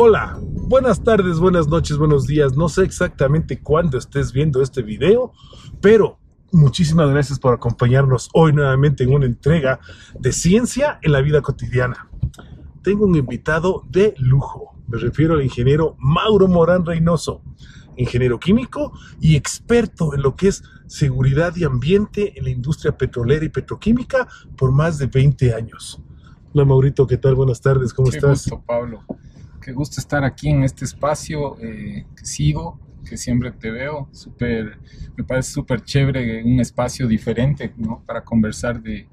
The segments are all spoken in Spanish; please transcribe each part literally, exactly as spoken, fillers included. Hola, buenas tardes, buenas noches, buenos días. No sé exactamente cuándo estés viendo este video, pero muchísimas gracias por acompañarnos hoy nuevamente en una entrega de Ciencia en la Vida Cotidiana. Tengo un invitado de lujo. Me refiero al ingeniero Mauro Morán Reinoso, ingeniero químico y experto en lo que es seguridad y ambiente en la industria petrolera y petroquímica por más de veinte años. Hola Maurito, ¿qué tal? Buenas tardes, ¿cómo estás? Qué gusto, Pablo. Qué gusto estar aquí en este espacio eh, que sigo, que siempre te veo. Super, me parece súper chévere un espacio diferente, ¿no? Para conversar de,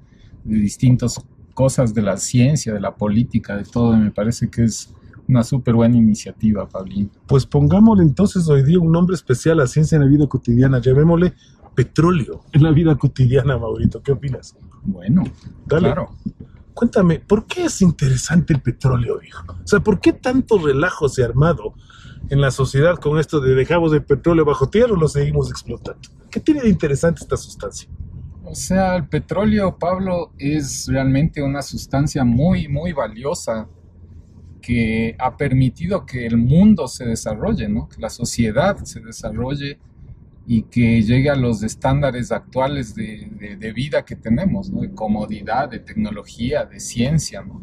de distintas cosas de la ciencia, de la política, de todo. Me parece que es una súper buena iniciativa, Pablín. Pues pongámosle entonces hoy día un nombre especial a Ciencia en la Vida Cotidiana. Llamémosle Petróleo en la Vida Cotidiana, Maurito. ¿Qué opinas? Bueno, dale. Claro. Cuéntame, ¿por qué es interesante el petróleo, hijo? O sea, ¿por qué tanto relajo se ha armado en la sociedad con esto de dejamos el petróleo bajo tierra o lo seguimos explotando? ¿Qué tiene de interesante esta sustancia? O sea, el petróleo, Pablo, es realmente una sustancia muy, muy valiosa, que ha permitido que el mundo se desarrolle, ¿no? Que la sociedad se desarrolle y que llegue a los estándares actuales de, de, de vida que tenemos, ¿no? De comodidad, de tecnología, de ciencia, ¿no?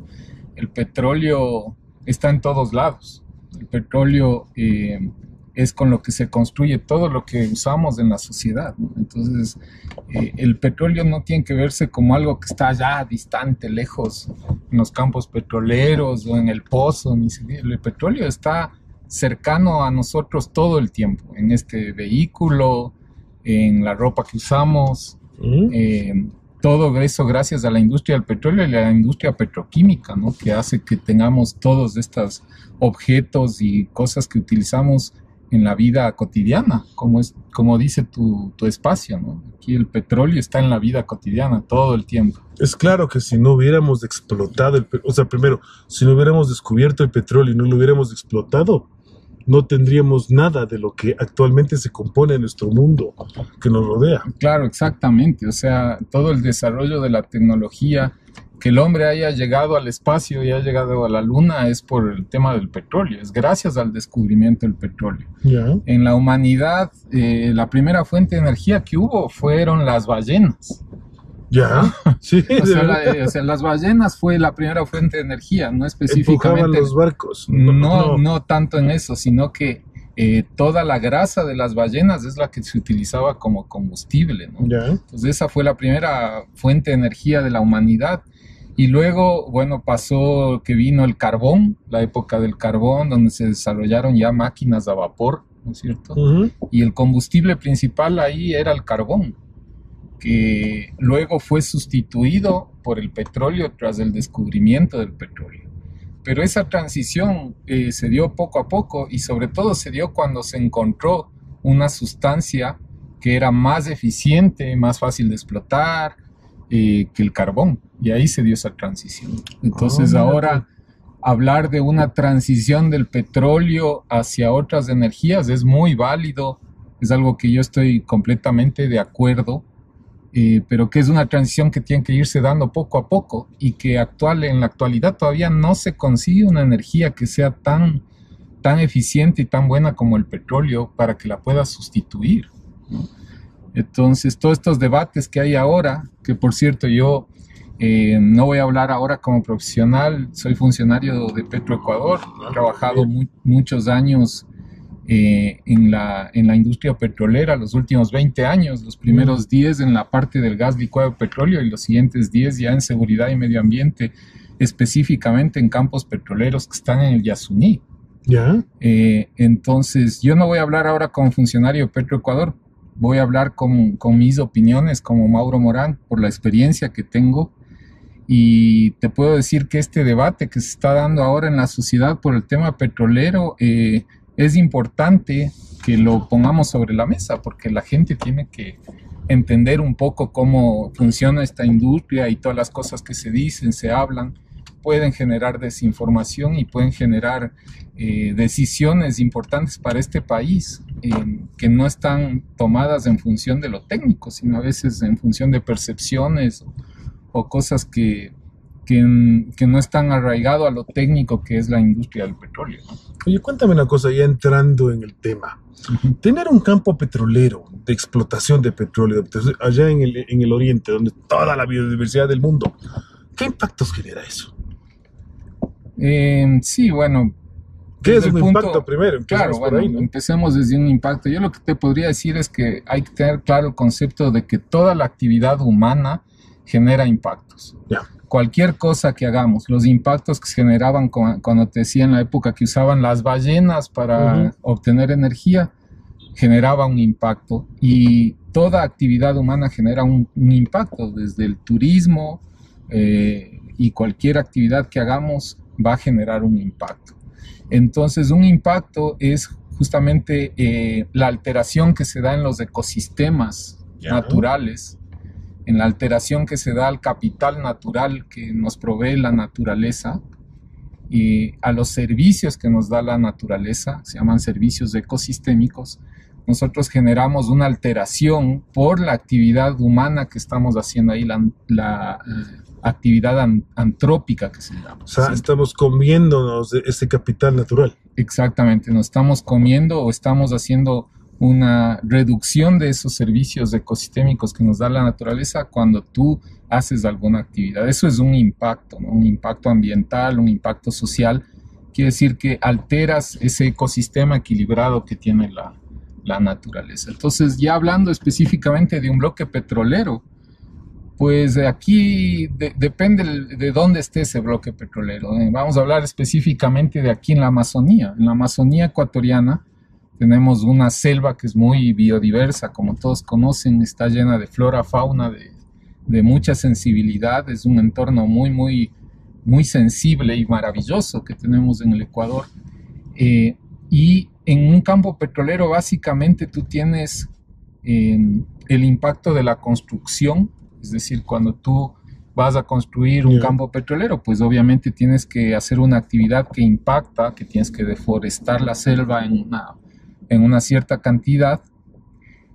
El petróleo está en todos lados. El petróleo eh, es con lo que se construye todo lo que usamos en la sociedad, ¿no? Entonces, eh, el petróleo no tiene que verse como algo que está allá, distante, lejos, en los campos petroleros o en el pozo. Ni siquiera. El petróleo está cercano a nosotros todo el tiempo, en este vehículo, en la ropa que usamos, ¿Mm? eh, todo eso gracias a la industria del petróleo y la industria petroquímica, ¿no? Que hace que tengamos todos estos objetos y cosas que utilizamos en la vida cotidiana, como, es, como dice tu, tu espacio, ¿no? Aquí el petróleo está en la vida cotidiana todo el tiempo. Es claro que si no hubiéramos explotado, el, o sea, primero, si no hubiéramos descubierto el petróleo y no lo hubiéramos explotado, no tendríamos nada de lo que actualmente se compone en nuestro mundo que nos rodea. Claro, exactamente. O sea, todo el desarrollo de la tecnología, que el hombre haya llegado al espacio y haya llegado a la luna es por el tema del petróleo, es gracias al descubrimiento del petróleo. Yeah. En la humanidad, eh, la primera fuente de energía que hubo fueron las ballenas. Ya, sí. O sea, la, o sea, las ballenas fue la primera fuente de energía, no específicamente. Empujaban los barcos. No, no, no tanto en eso, sino que Eh, toda la grasa de las ballenas es la que se utilizaba como combustible, ¿no? Yeah. Entonces esa fue la primera fuente de energía de la humanidad. Y luego, bueno, pasó que vino el carbón, la época del carbón, donde se desarrollaron ya máquinas a vapor, ¿no es cierto? Uh-huh. Y el combustible principal ahí era el carbón, que luego fue sustituido por el petróleo tras el descubrimiento del petróleo. Pero esa transición eh, se dio poco a poco y sobre todo se dio cuando se encontró una sustancia que era más eficiente, más fácil de explotar eh, que el carbón. Y ahí se dio esa transición. Entonces oh, ahora hablar de una transición del petróleo hacia otras energías es muy válido. Es algo que yo estoy completamente de acuerdo. Eh, pero que es una transición que tiene que irse dando poco a poco y que actual, en la actualidad todavía no se consigue una energía que sea tan, tan eficiente y tan buena como el petróleo para que la pueda sustituir, ¿no? Entonces, todos estos debates que hay ahora, que por cierto yo eh, no voy a hablar ahora como profesional, soy funcionario de Petroecuador, he trabajado mu muchos años Eh, en, la, en la industria petrolera, los últimos veinte años, los primeros diez en la parte del gas licuado de petróleo y los siguientes diez ya en seguridad y medio ambiente, específicamente en campos petroleros que están en el Yasuní. ¿Ya? Eh, entonces, yo no voy a hablar ahora como funcionario de Petroecuador, voy a hablar con, con mis opiniones como Mauro Morán, por la experiencia que tengo. Y te puedo decir que este debate que se está dando ahora en la sociedad por el tema petrolero eh, es importante que lo pongamos sobre la mesa porque la gente tiene que entender un poco cómo funciona esta industria y todas las cosas que se dicen, se hablan, pueden generar desinformación y pueden generar eh, decisiones importantes para este país eh, que no están tomadas en función de lo técnico, sino a veces en función de percepciones o, o cosas que, que, que no es tan arraigado a lo técnico que es la industria del petróleo, ¿no? Oye, cuéntame una cosa, ya entrando en el tema. Uh-huh. Tener un campo petrolero de explotación de petróleo allá en el, en el oriente, donde toda la biodiversidad del mundo, ¿qué impactos genera eso? Eh, sí, bueno... ¿Qué es un punto, impacto primero? Empecemos claro, bueno, ahí, ¿no? Empecemos desde un impacto. Yo lo que te podría decir es que hay que tener claro el concepto de que toda la actividad humana genera impactos. Yeah. Cualquier cosa que hagamos, los impactos que se generaban con, cuando te decía en la época que usaban las ballenas para uh-huh. obtener energía, generaba un impacto. Y toda actividad humana genera un, un impacto, desde el turismo eh, y cualquier actividad que hagamos va a generar un impacto. Entonces, un impacto es justamente eh, la alteración que se da en los ecosistemas yeah. naturales, en la alteración que se da al capital natural que nos provee la naturaleza y a los servicios que nos da la naturaleza, se llaman servicios ecosistémicos. Nosotros generamos una alteración por la actividad humana que estamos haciendo ahí, la, la actividad an, antrópica que se llama. O sea, ¿sí? Estamos comiéndonos de ese capital natural. Exactamente, nos estamos comiendo o estamos haciendo una reducción de esos servicios ecosistémicos que nos da la naturaleza cuando tú haces alguna actividad. Eso es un impacto, ¿no? Un impacto ambiental, un impacto social. Quiere decir que alteras ese ecosistema equilibrado que tiene la la naturaleza. Entonces, ya hablando específicamente de un bloque petrolero, pues aquí de, depende de dónde esté ese bloque petrolero. Vamos a hablar específicamente de aquí en la Amazonía. En la Amazonía ecuatoriana tenemos una selva que es muy biodiversa, como todos conocen, está llena de flora, fauna, de, de mucha sensibilidad. Es un entorno muy, muy, muy sensible y maravilloso que tenemos en el Ecuador. Eh, y en un campo petrolero básicamente tú tienes eh, el impacto de la construcción, es decir, cuando tú vas a construir un yeah. campo petrolero, pues obviamente tienes que hacer una actividad que impacta, que tienes que deforestar la selva en una, en una cierta cantidad.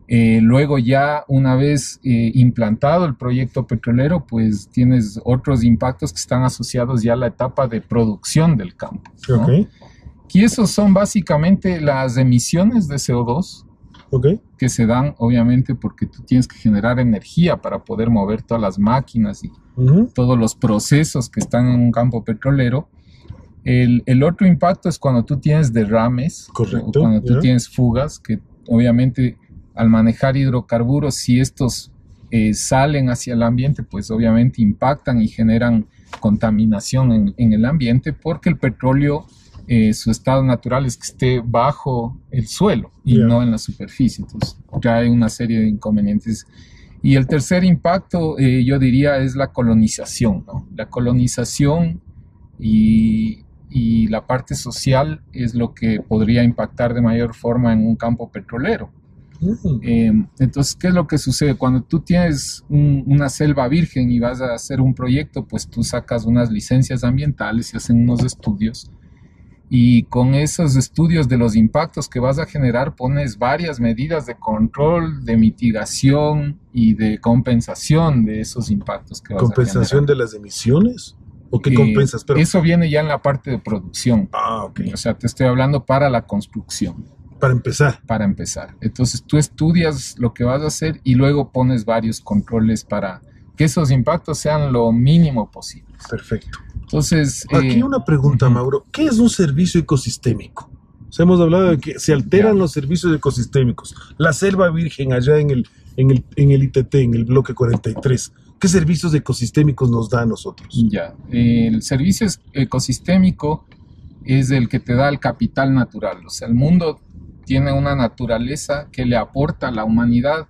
Eh, luego ya una vez eh, implantado el proyecto petrolero, pues tienes otros impactos que están asociados ya a la etapa de producción del campo, ¿no? Okay. Y esos son básicamente las emisiones de C O dos okay. que se dan, obviamente, porque tú tienes que generar energía para poder mover todas las máquinas y uh-huh. todos los procesos que están en un campo petrolero. El, el otro impacto es cuando tú tienes derrames, correcto, o cuando tú yeah. tienes fugas, que obviamente al manejar hidrocarburos, si estos eh, salen hacia el ambiente, pues obviamente impactan y generan contaminación en, en el ambiente, porque el petróleo... Eh, su estado natural es que esté bajo el suelo y yeah. no en la superficie. Entonces trae una serie de inconvenientes. Y el tercer impacto, eh, yo diría, es la colonización, ¿no? La colonización y, y la parte social es lo que podría impactar de mayor forma en un campo petrolero. Uh-huh. eh, entonces, ¿qué es lo que sucede? Cuando tú tienes un, una selva virgen y vas a hacer un proyecto, pues tú sacas unas licencias ambientales y hacen unos estudios. Y con esos estudios de los impactos que vas a generar, pones varias medidas de control, de mitigación y de compensación de esos impactos que vas a generar. ¿Compensación de las emisiones? ¿O qué eh, compensas? Pero... Eso viene ya en la parte de producción. Ah, ok. O sea, te estoy hablando para la construcción. Para empezar. Para empezar. Entonces, tú estudias lo que vas a hacer y luego pones varios controles para que esos impactos sean lo mínimo posible. Perfecto. Entonces, aquí eh, una pregunta, uh-huh. Mauro. ¿Qué es un servicio ecosistémico? O sea, hemos hablado de que se alteran yeah. los servicios ecosistémicos. La selva virgen allá en el, en el, en el I T T, en el bloque cuarenta y tres. ¿Qué servicios ecosistémicos nos da a nosotros? Ya, yeah. El servicio ecosistémico es el que te da el capital natural. O sea, el mundo tiene una naturaleza que le aporta a la humanidad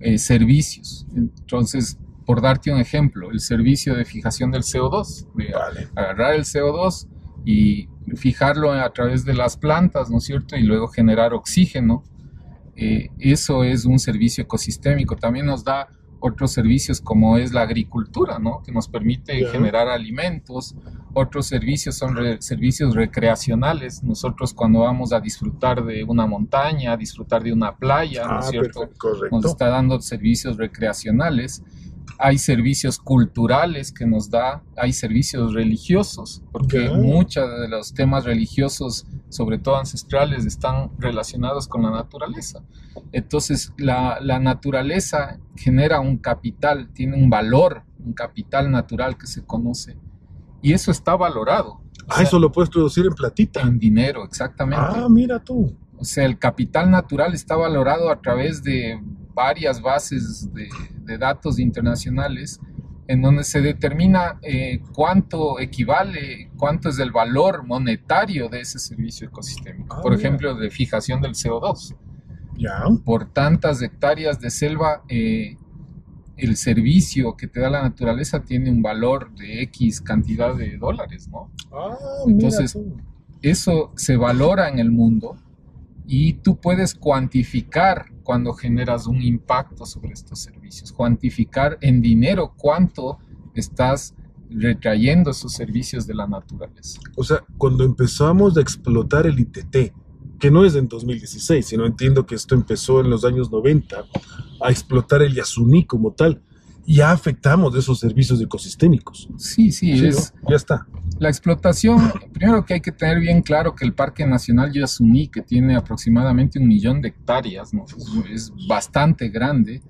eh, servicios. Entonces, por darte un ejemplo, el servicio de fijación del C O dos, de vale. agarrar el C O dos y fijarlo a través de las plantas, ¿no es cierto? Y luego generar oxígeno. Eh, eso es un servicio ecosistémico. También nos da otros servicios como es la agricultura, ¿no? Que nos permite yeah. generar alimentos. Otros servicios son re- servicios recreacionales. Nosotros cuando vamos a disfrutar de una montaña, a disfrutar de una playa, ah, ¿no es cierto? Perfecto, correcto. Nos está dando servicios recreacionales. hay servicios culturales que nos da, hay servicios religiosos, porque okay. muchos de los temas religiosos, sobre todo ancestrales, están relacionados con la naturaleza. Entonces, la, la naturaleza genera un capital, tiene un valor, un capital natural que se conoce, y eso está valorado. Ah, o sea, eso lo puedes traducir en platita. En dinero, exactamente. Ah, mira tú. O sea, el capital natural está valorado a través de varias bases de, de datos internacionales en donde se determina eh, cuánto equivale, cuánto es el valor monetario de ese servicio ecosistémico. Ah, Por mira. ejemplo, de fijación del C O dos. Ya. Por tantas hectáreas de selva, eh, el servicio que te da la naturaleza tiene un valor de X cantidad de dólares, ¿no? Ah, Entonces, mira eso se valora en el mundo. Y tú puedes cuantificar cuando generas un impacto sobre estos servicios, cuantificar en dinero cuánto estás retrayendo esos servicios de la naturaleza. O sea, cuando empezamos a explotar el I T T, que no es en dos mil dieciséis, sino entiendo que esto empezó en los años noventa, a explotar el Yasuní como tal, ya afectamos esos servicios ecosistémicos. Sí, sí, sí es, ¿no? Ya está. La explotación, primero que hay que tener bien claro que el Parque Nacional Yasuní, que tiene aproximadamente un millón de hectáreas, ¿no? es bastante grande,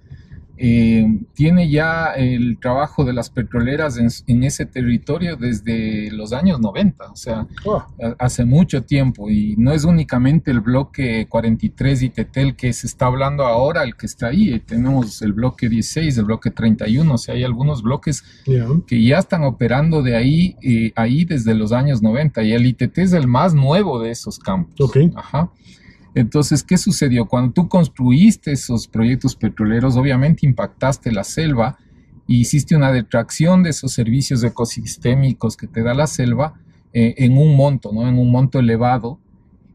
eh, tiene ya el trabajo de las petroleras en, en ese territorio desde los años noventa, o sea, oh. hace mucho tiempo, y no es únicamente el bloque cuarenta y tres I T T el que se está hablando ahora, el que está ahí, tenemos el bloque dieciséis, el bloque treinta y uno, o sea, hay algunos bloques yeah. que ya están operando de ahí, eh, ahí desde los años noventa, y el I T T es el más nuevo de esos campos. Okay. Ajá. Entonces, ¿qué sucedió? Cuando tú construiste esos proyectos petroleros, obviamente impactaste la selva e hiciste una detracción de esos servicios ecosistémicos que te da la selva eh, en un monto, ¿no? En un monto elevado.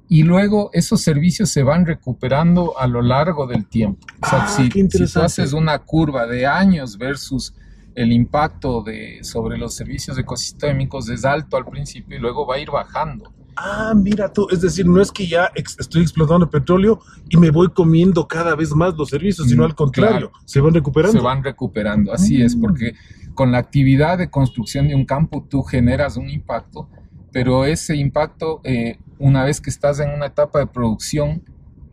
Y luego esos servicios se van recuperando a lo largo del tiempo. O sea, ah, si, qué interesante. Si tú haces una curva de años versus el impacto de, sobre los servicios ecosistémicos, es alto al principio y luego va a ir bajando. Ah, mira tú, es decir, no es que ya ex estoy explotando el petróleo y me voy comiendo cada vez más los servicios, sino al contrario, claro, se van recuperando. Se van recuperando, así mm. es, porque con la actividad de construcción de un campo tú generas un impacto, pero ese impacto, eh, una vez que estás en una etapa de producción,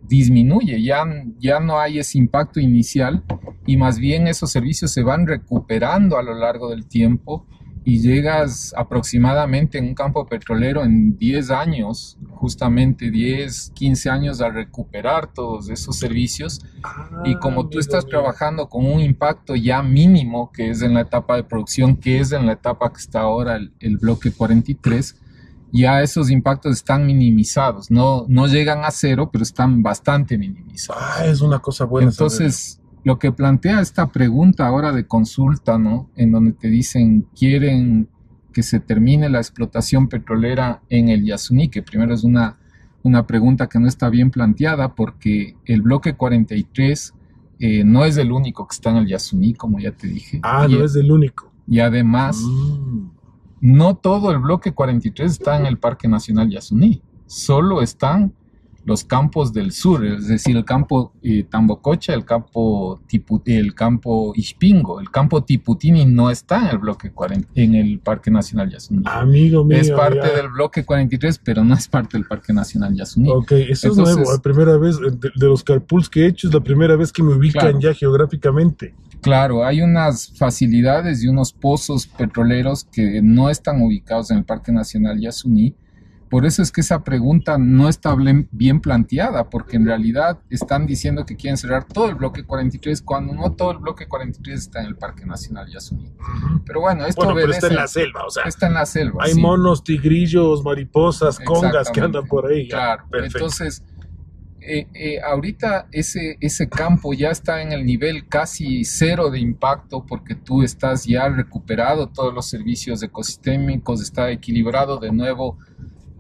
disminuye, ya, ya no hay ese impacto inicial y más bien esos servicios se van recuperando a lo largo del tiempo. Y llegas aproximadamente en un campo petrolero en diez años, justamente diez, quince años a recuperar todos esos servicios. Ah, y como tú estás amigo. trabajando con un impacto ya mínimo, que es en la etapa de producción, que es en la etapa que está ahora el, el bloque cuarenta y tres, ya esos impactos están minimizados. No, no llegan a cero, pero están bastante minimizados. Ah, es una cosa buena. Entonces, saber. Lo que plantea esta pregunta ahora de consulta, ¿no? En donde te dicen, ¿quieren que se termine la explotación petrolera en el Yasuní? Que primero es una, una pregunta que no está bien planteada porque el bloque cuarenta y tres eh, no es el único que está en el Yasuní, como ya te dije. Ah, y, no es el único. Y además, mm. no todo el bloque cuarenta y tres está en el Parque Nacional Yasuní, solo están los campos del sur, es decir, el campo eh, Tambococha, el campo, tipu, el campo Ixpingo, el campo Tiputini no está en el bloque cuarenta, en el Parque Nacional Yasuní. Amigo mío. Es parte ya. del bloque cuarenta y tres, pero no es parte del Parque Nacional Yasuní. Ok, eso Entonces, es nuevo, la primera vez, de, de los carpools que he hecho, es la primera vez que me ubican claro, ya geográficamente. Claro, hay unas facilidades y unos pozos petroleros que no están ubicados en el Parque Nacional Yasuní. Por eso es que esa pregunta no está bien planteada, porque en realidad están diciendo que quieren cerrar todo el bloque cuarenta y tres, cuando no todo el bloque cuarenta y tres está en el Parque Nacional Yasuní. Uh-huh. Pero bueno, esto bueno, pero está en la selva, o sea. Está en la selva, Hay sí. monos, tigrillos, mariposas, congas que andan por ahí. Ya. Claro, perfecto. Entonces, eh, eh, ahorita ese, ese campo ya está en el nivel casi cero de impacto, porque tú estás ya recuperado todos los servicios ecosistémicos, está equilibrado de nuevo.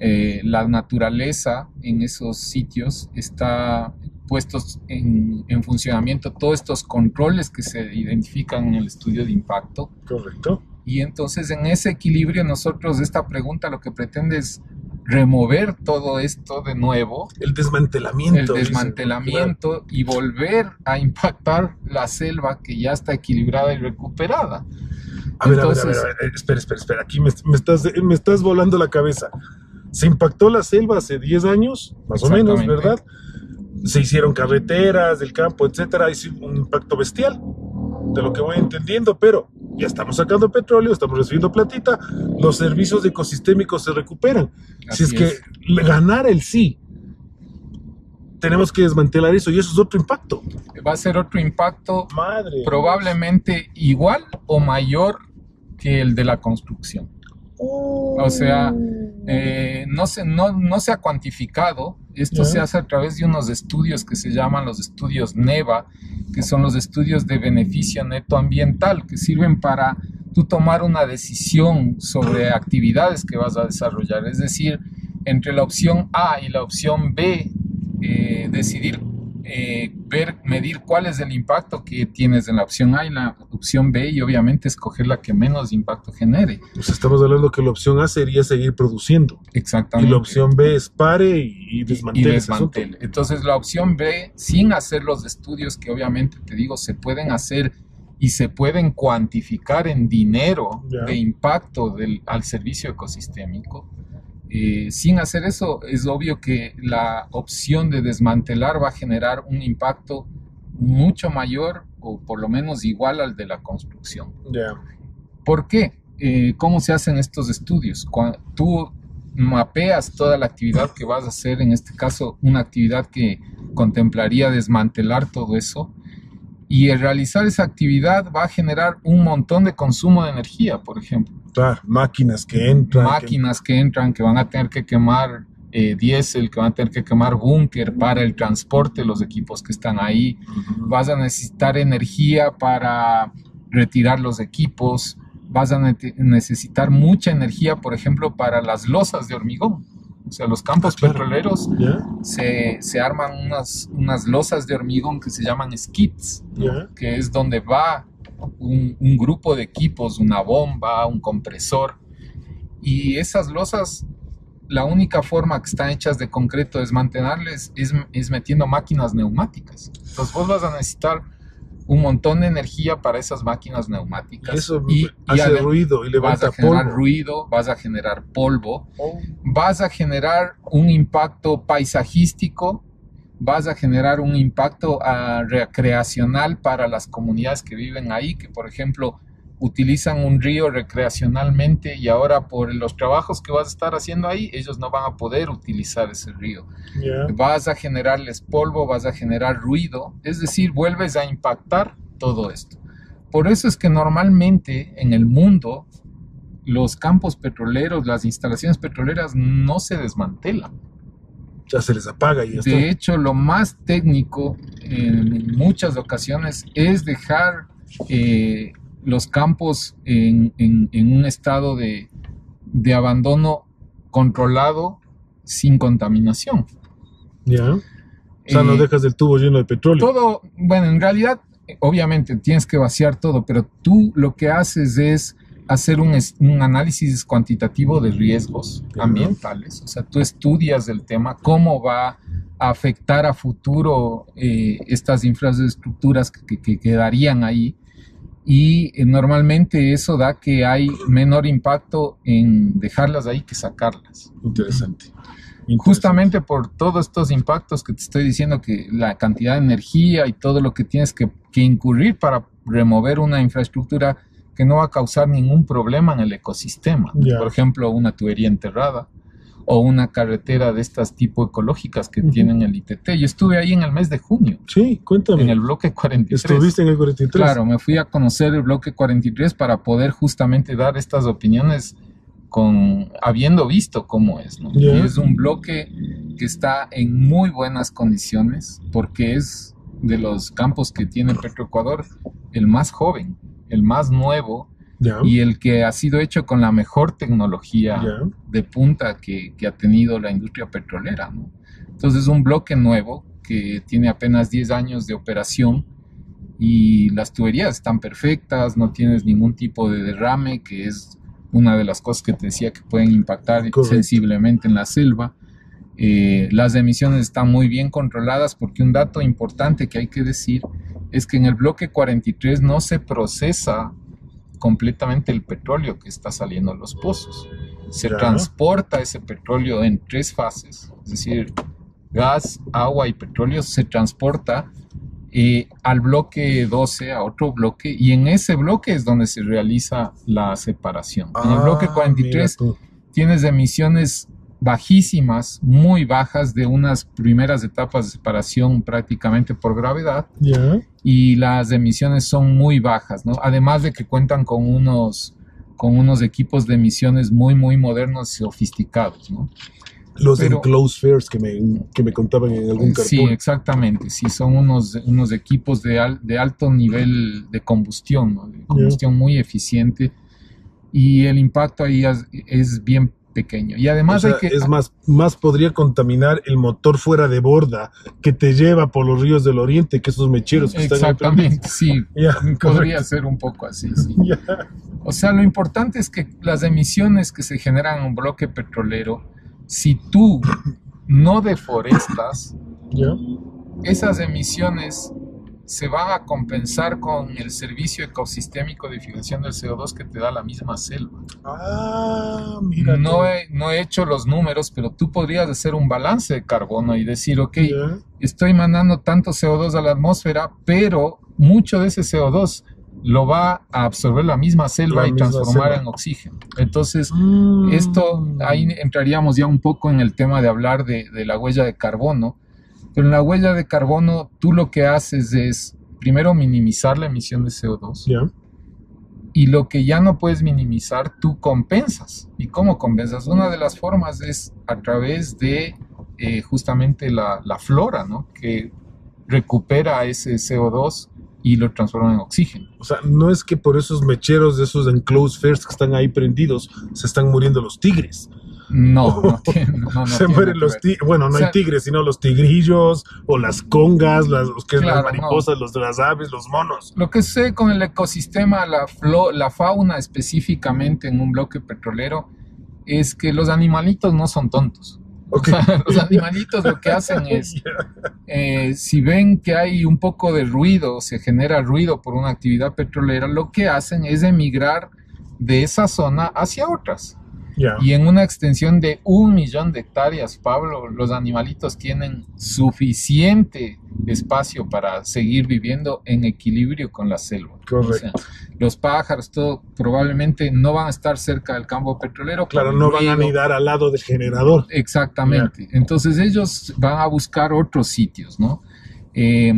Eh, la naturaleza en esos sitios está puestos en, en funcionamiento todos estos controles que se identifican en el estudio de impacto. Correcto. Y entonces en ese equilibrio nosotros esta pregunta lo que pretende es remover todo esto de nuevo. El desmantelamiento. El desmantelamiento dice, claro. Y volver a impactar la selva que ya está equilibrada y recuperada. A ver, Entonces, a, ver, a, ver, a ver, espera, espera, espera, aquí me, me, estás, me estás volando la cabeza. Se impactó la selva hace diez años, más o menos, ¿verdad? Se hicieron carreteras del campo, etcétera. Hizo un impacto bestial, de lo que voy entendiendo, pero ya estamos sacando petróleo, estamos recibiendo platita, los servicios ecosistémicos se recuperan. Así si es, es que ganar el sí, tenemos que desmantelar eso, y eso es otro impacto. Va a ser otro impacto, Madre probablemente Dios. igual o mayor que el de la construcción. Oh. O sea, eh, no, se, no, no se ha cuantificado. Esto yeah. se hace a través de unos estudios que se llaman los estudios NEVA, que son los estudios de beneficio neto ambiental, que sirven para tú tomar una decisión sobre actividades que vas a desarrollar. Es decir, entre la opción A y la opción B, eh, decidir, eh, ver, medir cuál es el impacto que tienes en la opción A y la opción B, y obviamente escoger la que menos impacto genere. Pues estamos hablando que la opción A sería seguir produciendo. Exactamente. Y la opción B es pare y, y desmantele. Y desmantele. Entonces la opción B, sin hacer los estudios que obviamente te digo se pueden hacer y se pueden cuantificar en dinero ya. de impacto del, al servicio ecosistémico, eh, sin hacer eso es obvio que la opción de desmantelar va a generar un impacto mucho mayor o por lo menos igual al de la construcción. Yeah. ¿Por qué? Eh, ¿Cómo se hacen estos estudios? Cuando tú mapeas toda la actividad que vas a hacer, en este caso una actividad que contemplaría desmantelar todo eso, y el realizar esa actividad va a generar un montón de consumo de energía, por ejemplo. Claro, máquinas que entran. Máquinas que, que entran, que van a tener que quemar Eh, diésel, que van a tener que quemar búnker para el transporte, los equipos que están ahí. Uh-huh. Vas a necesitar energía para retirar los equipos, vas a ne necesitar mucha energía, por ejemplo, para las losas de hormigón. O sea, los campos claro. petroleros yeah. se, se arman unas, unas losas de hormigón que se llaman skids, yeah. ¿no? que es donde va un, un grupo de equipos, una bomba, un compresor, y esas losas, la única forma que están hechas de concreto de desmantelarles es, es metiendo máquinas neumáticas. Entonces vos vas a necesitar un montón de energía para esas máquinas neumáticas. Y eso y, hace y ruido y levanta polvo. Vas a generar polvo. ruido, vas a generar polvo, oh. vas a generar un impacto paisajístico, vas a generar un impacto uh, recreacional para las comunidades que viven ahí, que por ejemplo utilizan un río recreacionalmente y ahora por los trabajos que vas a estar haciendo ahí, ellos no van a poder utilizar ese río. Yeah. Vas a generarles polvo, vas a generar ruido, es decir, vuelves a impactar todo esto. Por eso es que normalmente en el mundo los campos petroleros, las instalaciones petroleras no se desmantelan. Ya se les apaga y ya está. De hecho, lo más técnico en muchas ocasiones es dejar eh, los campos en, en, en un estado de, de abandono controlado sin contaminación. Ya. O sea, eh, no dejas el tubo lleno de petróleo. Todo, bueno, en realidad, obviamente tienes que vaciar todo, pero tú lo que haces es hacer un, un análisis cuantitativo de riesgos claro. ambientales. O sea, tú estudias el tema, cómo va a afectar a futuro eh, estas infraestructuras que, que, que quedarían ahí. Y eh, normalmente eso da que hay menor impacto en dejarlas ahí que sacarlas. Interesante. Interesante. Justamente por todos estos impactos que te estoy diciendo, que la cantidad de energía y todo lo que tienes que, que incurrir para remover una infraestructura que no va a causar ningún problema en el ecosistema. Yeah. Por ejemplo, una tubería enterrada o una carretera de estas tipo ecológicas que uh-huh. tienen el I T T. Yo estuve ahí en el mes de junio. Sí, cuéntame. En el bloque cuarenta y tres. ¿Estuviste en el cuarenta y tres? Claro, me fui a conocer el bloque cuarenta y tres para poder justamente dar estas opiniones con, habiendo visto cómo es, ¿no? Yeah. Y es un bloque que está en muy buenas condiciones porque es de los campos que tiene Petroecuador el más joven, el más nuevo, yeah. y el que ha sido hecho con la mejor tecnología yeah. de punta que, que ha tenido la industria petrolera, ¿no? Entonces es un bloque nuevo que tiene apenas diez años de operación y las tuberías están perfectas, no tienes ningún tipo de derrame, que es una de las cosas que te decía que pueden impactar Correcto. sensiblemente en la selva. Eh, las emisiones están muy bien controladas, porque un dato importante que hay que decir es que en el bloque cuarenta y tres no se procesa completamente el petróleo que está saliendo de los pozos. Se claro. transporta ese petróleo en tres fases, es decir, gas, agua y petróleo se transporta eh, al bloque doce, a otro bloque, y en ese bloque es donde se realiza la separación. Ah, en el bloque cuarenta y tres tienes emisiones bajísimas, muy bajas, de unas primeras etapas de separación prácticamente por gravedad, yeah. y las emisiones son muy bajas, ¿no? Además de que cuentan con unos, con unos equipos de emisiones muy, muy modernos y sofisticados, ¿no? Los enclosed fairs que me, que me contaban en algún cartón. Sí, exactamente, sí, son unos, unos equipos de, al, de alto nivel de combustión, ¿no? De combustión yeah. muy eficiente, y el impacto ahí es, es bien pequeño. Y además, o sea, hay que, es más, más podría contaminar el motor fuera de borda que te lleva por los ríos del oriente que esos mecheros que exactamente, están sí, yeah, podría correct. ser un poco así, sí. yeah. O sea, lo importante es que las emisiones que se generan en un bloque petrolero, si tú no deforestas, yeah. esas emisiones se van a compensar con el servicio ecosistémico de fijación del C O dos que te da la misma selva. Ah, mira. No he, no he hecho los números, pero tú podrías hacer un balance de carbono y decir, ok, yeah. estoy mandando tanto C O dos a la atmósfera, pero mucho de ese C O dos lo va a absorber la misma selva la y misma transformar selva. en oxígeno. Entonces, mm. esto, ahí entraríamos ya un poco en el tema de hablar de, de la huella de carbono. Pero en la huella de carbono, tú lo que haces es, primero, minimizar la emisión de C O dos. Yeah. Y lo que ya no puedes minimizar, tú compensas. ¿Y cómo compensas? Una de las formas es a través de eh, justamente la, la flora, ¿no? Que recupera ese C O dos y lo transforma en oxígeno. O sea, no es que por esos mecheros de esos enclosed fairs que están ahí prendidos se están muriendo los tigres. No, no tiene, no, no se tiene mueren los tigres, bueno, no o sea, hay tigres, sino los tigrillos o las congas, las, los que claro, las mariposas, no. los de las aves, los monos. Lo que sucede con el ecosistema, la, flo, la fauna específicamente en un bloque petrolero, es que los animalitos no son tontos. Okay. O sea, los animalitos lo que hacen es, eh, si ven que hay un poco de ruido, se genera ruido por una actividad petrolera, lo que hacen es emigrar de esa zona hacia otras. Yeah. Y en una extensión de un millón de hectáreas, Pablo, los animalitos tienen suficiente espacio para seguir viviendo en equilibrio con la selva. Correcto. O sea, los pájaros, todo, probablemente no van a estar cerca del campo petrolero. Claro, no van a anidar al lado del generador. Exactamente. Yeah. Entonces ellos van a buscar otros sitios, ¿no? Eh,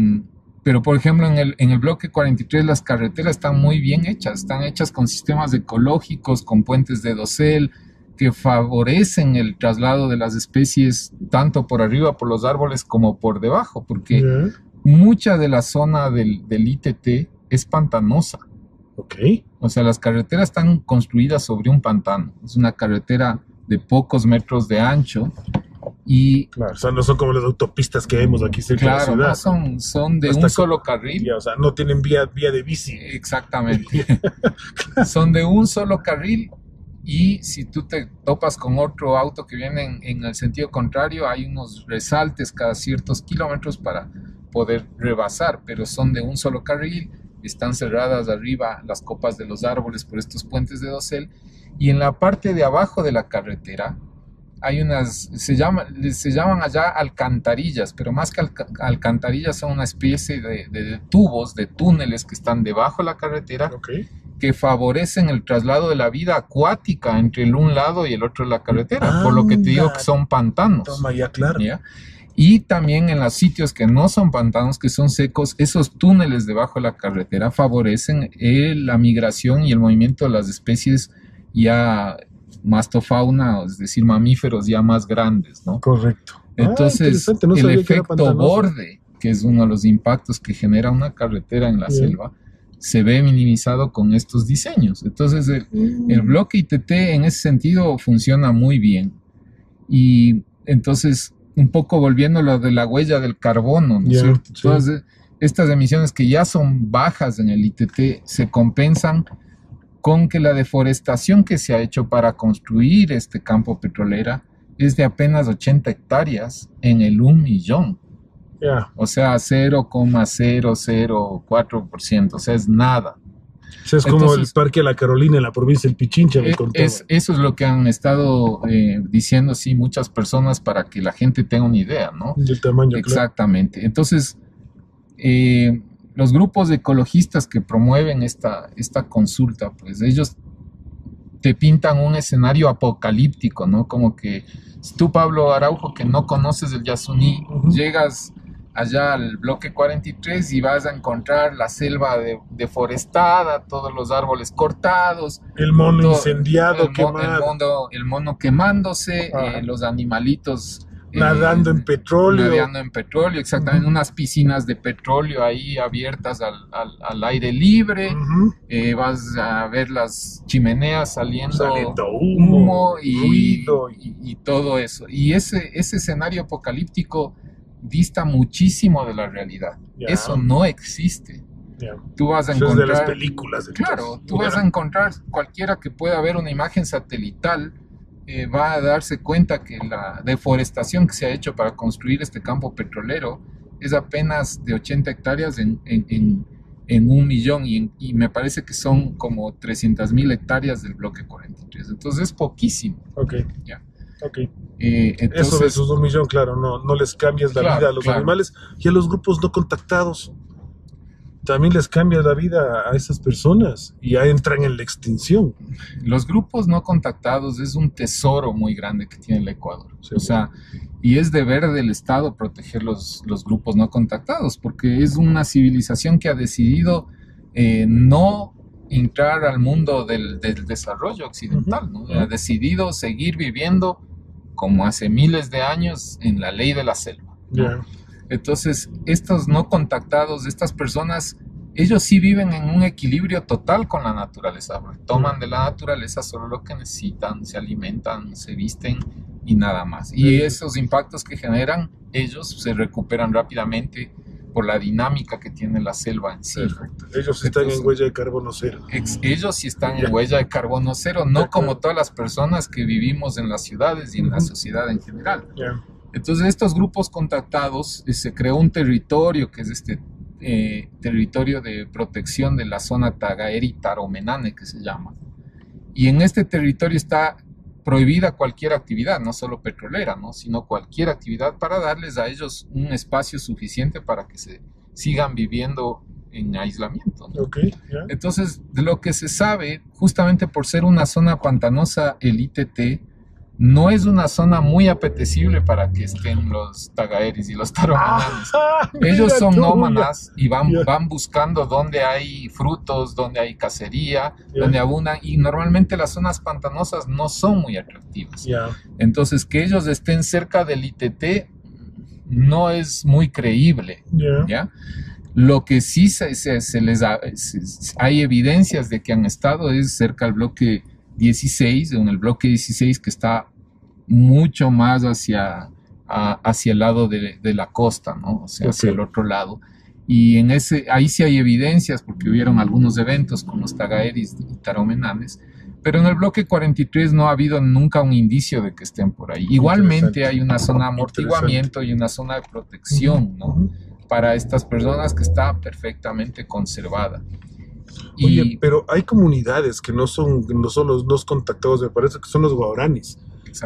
pero por ejemplo en el, en el bloque cuarenta y tres las carreteras están muy bien hechas, están hechas con sistemas ecológicos, con puentes de dosel, que favorecen el traslado de las especies tanto por arriba por los árboles como por debajo, porque yeah. mucha de la zona del, del I T T es pantanosa. Okay. O sea, las carreteras están construidas sobre un pantano, es una carretera de pocos metros de ancho. Y, claro, o sea, no son como las autopistas que vemos aquí cerca claro, de la ciudad. No son, son de Hasta un solo carril. Ya, o sea, no tienen vía, vía de bici. Exactamente. claro. Son de un solo carril y si tú te topas con otro auto que viene en, en el sentido contrario, hay unos resaltes cada ciertos kilómetros para poder rebasar, pero son de un solo carril, están cerradas arriba las copas de los árboles por estos puentes de dosel y en la parte de abajo de la carretera hay unas, se, llama, se llaman allá alcantarillas, pero más que alca, alcantarillas son una especie de, de, de tubos, de túneles que están debajo de la carretera, okay. que favorecen el traslado de la vida acuática entre el un lado y el otro de la carretera, ah, por lo que te digo que son pantanos. Toma ya, claro. ¿Ya? Y también en los sitios que no son pantanos, que son secos, esos túneles debajo de la carretera favorecen el, la migración y el movimiento de las especies ya mastofauna, es decir, mamíferos ya más grandes, ¿no? Correcto. Entonces, ah, no el efecto borde, que es uno de los impactos que genera una carretera en la Bien. selva, se ve minimizado con estos diseños. Entonces, el, mm. el bloque I T T en ese sentido funciona muy bien. Y entonces, un poco volviendo a lo de la huella del carbono, ¿no es cierto? Sí. Entonces, estas emisiones que ya son bajas en el I T T se compensan con que la deforestación que se ha hecho para construir este campo petrolera es de apenas ochenta hectáreas en el un millón. Yeah. O sea, cero coma cero cero cuatro por ciento, o sea, es nada. O sea, es como Entonces, el Parque de la Carolina en la provincia del Pichincha. Me es, eso es lo que han estado eh, diciendo, sí, muchas personas, para que la gente tenga una idea, ¿no? Del tamaño. Exactamente. Claro. Entonces, eh, los grupos de ecologistas que promueven esta, esta consulta, pues ellos te pintan un escenario apocalíptico, ¿no? Como que si tú, Pablo Araujo, que no conoces el Yasuní, uh-huh. llegas allá al bloque cuarenta y tres y vas a encontrar la selva de, deforestada, todos los árboles cortados, el mono todo, incendiado, el, quemado. El, mono, el mono quemándose, eh, los animalitos nadando eh, en petróleo, nadando en petróleo, exactamente, uh-huh. unas piscinas de petróleo ahí abiertas al, al, al aire libre, uh-huh. eh, vas a ver las chimeneas saliendo, saliendo humo, humo y, ruido. Y, y todo eso, y ese, ese escenario apocalíptico dista muchísimo de la realidad. Yeah. Eso no existe. Yeah. Tú vas a encontrar... Eso es de las películas. Claro, tú yeah. vas a encontrar, cualquiera que pueda ver una imagen satelital, eh, va a darse cuenta que la deforestación que se ha hecho para construir este campo petrolero es apenas de ochenta hectáreas en, en, en, en un millón, y, y me parece que son como trescientas mil hectáreas del bloque cuarenta y tres. Entonces es poquísimo. Ok. ¿Ya? Ok, eh, entonces, eso de esos dos millones, claro, no, no les cambias la claro, vida a los claro. animales y a los grupos no contactados. También les cambia la vida a esas personas y ya entran en la extinción. Los grupos no contactados es un tesoro muy grande que tiene el Ecuador. Sí, o sea, y es deber del Estado proteger los, los grupos no contactados, porque es una civilización que ha decidido eh, no entrar al mundo del, del desarrollo occidental, ¿no? Ha decidido seguir viviendo como hace miles de años en la ley de la selva, ¿no? Yeah. Entonces, estos no contactados, estas personas, ellos sí viven en un equilibrio total con la naturaleza, toman yeah. de la naturaleza solo lo que necesitan, se alimentan, se visten y nada más. Y yeah. esos impactos que generan, ellos se recuperan rápidamente por la dinámica que tiene la selva en sí. Perfecto. Ellos están Entonces, en huella de carbono cero. Ex, ellos sí están yeah. en huella de carbono cero, no yeah. como todas las personas que vivimos en las ciudades y en la sociedad en general. Yeah. Entonces estos grupos contactados, se creó un territorio que es este eh, territorio de protección de la zona Tagaeri-Taromenane, que se llama. Y en este territorio está prohibida cualquier actividad, no solo petrolera, ¿no? sino cualquier actividad, para darles a ellos un espacio suficiente para que se sigan viviendo en aislamiento, ¿no? Okay, yeah. Entonces, de lo que se sabe, justamente por ser una zona pantanosa, el I T T no es una zona muy apetecible para que estén los tagaeris y los taromananes. Ah, ellos son nómadas y van, yeah. van buscando donde hay frutos, donde hay cacería, yeah. donde abundan, y normalmente las zonas pantanosas no son muy atractivas. Yeah. Entonces, que ellos estén cerca del I T T no es muy creíble. Yeah. ¿Ya? Lo que sí se, se, se les ha, se, hay evidencias de que han estado es cerca del bloque dieciséis, en el bloque dieciséis, que está mucho más hacia, a, hacia el lado de, de la costa, ¿no? O sea, okay. hacia el otro lado. Y en ese, ahí sí hay evidencias, porque hubieron algunos eventos con los tagaeris y taromenanes, pero en el bloque cuarenta y tres no ha habido nunca un indicio de que estén por ahí. Igualmente hay una zona de amortiguamiento y una zona de protección, ¿no? Uh-huh. para estas personas, que está perfectamente conservada. Oye, y, pero hay comunidades que no son, no son los, los contactados, me parece que son los guaraníes,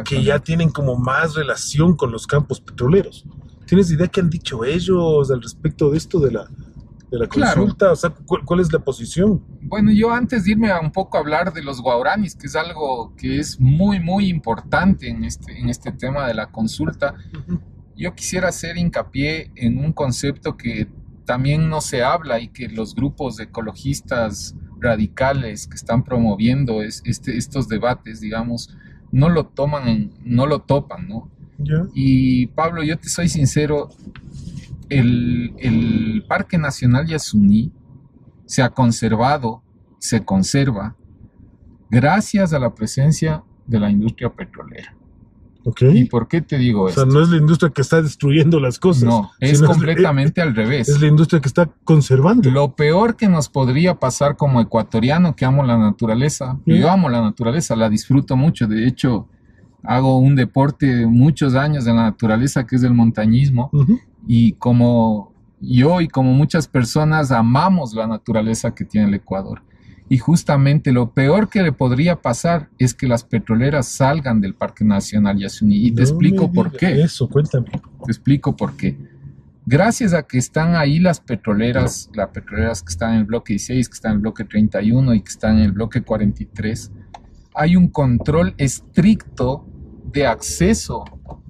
que ya tienen como más relación con los campos petroleros. ¿Tienes idea qué han dicho ellos al respecto de esto de la, de la consulta? Claro. O sea, ¿cuál, ¿cuál es la posición? Bueno, yo antes de irme a un poco a hablar de los guaraníes, que es algo que es muy, muy importante en este, en este tema de la consulta, uh-huh. yo quisiera hacer hincapié en un concepto que también no se habla y que los grupos de ecologistas radicales que están promoviendo es, este, estos debates, digamos, no lo toman, en, no lo topan, ¿no? Yeah. Y Pablo, yo te soy sincero, el, el Parque Nacional Yasuní se ha conservado, se conserva, gracias a la presencia de la industria petrolera. Okay. ¿Y por qué te digo esto? O sea, no es la industria que está destruyendo las cosas. No, es completamente es, al revés. Es la industria que está conservando. Lo peor que nos podría pasar como ecuatoriano, que amo la naturaleza. ¿Sí? Yo amo la naturaleza, la disfruto mucho. De hecho, hago un deporte de muchos años de la naturaleza, que es el montañismo. Uh-huh. Y como yo y como muchas personas amamos la naturaleza que tiene el Ecuador. Y justamente lo peor que le podría pasar es que las petroleras salgan del Parque Nacional Yasuní. Y te explico por qué. Eso, cuéntame. Te explico por qué. Gracias a que están ahí las petroleras, las petroleras que están en el bloque dieciséis, que están en el bloque treinta y uno y que están en el bloque cuarenta y tres, hay un control estricto de acceso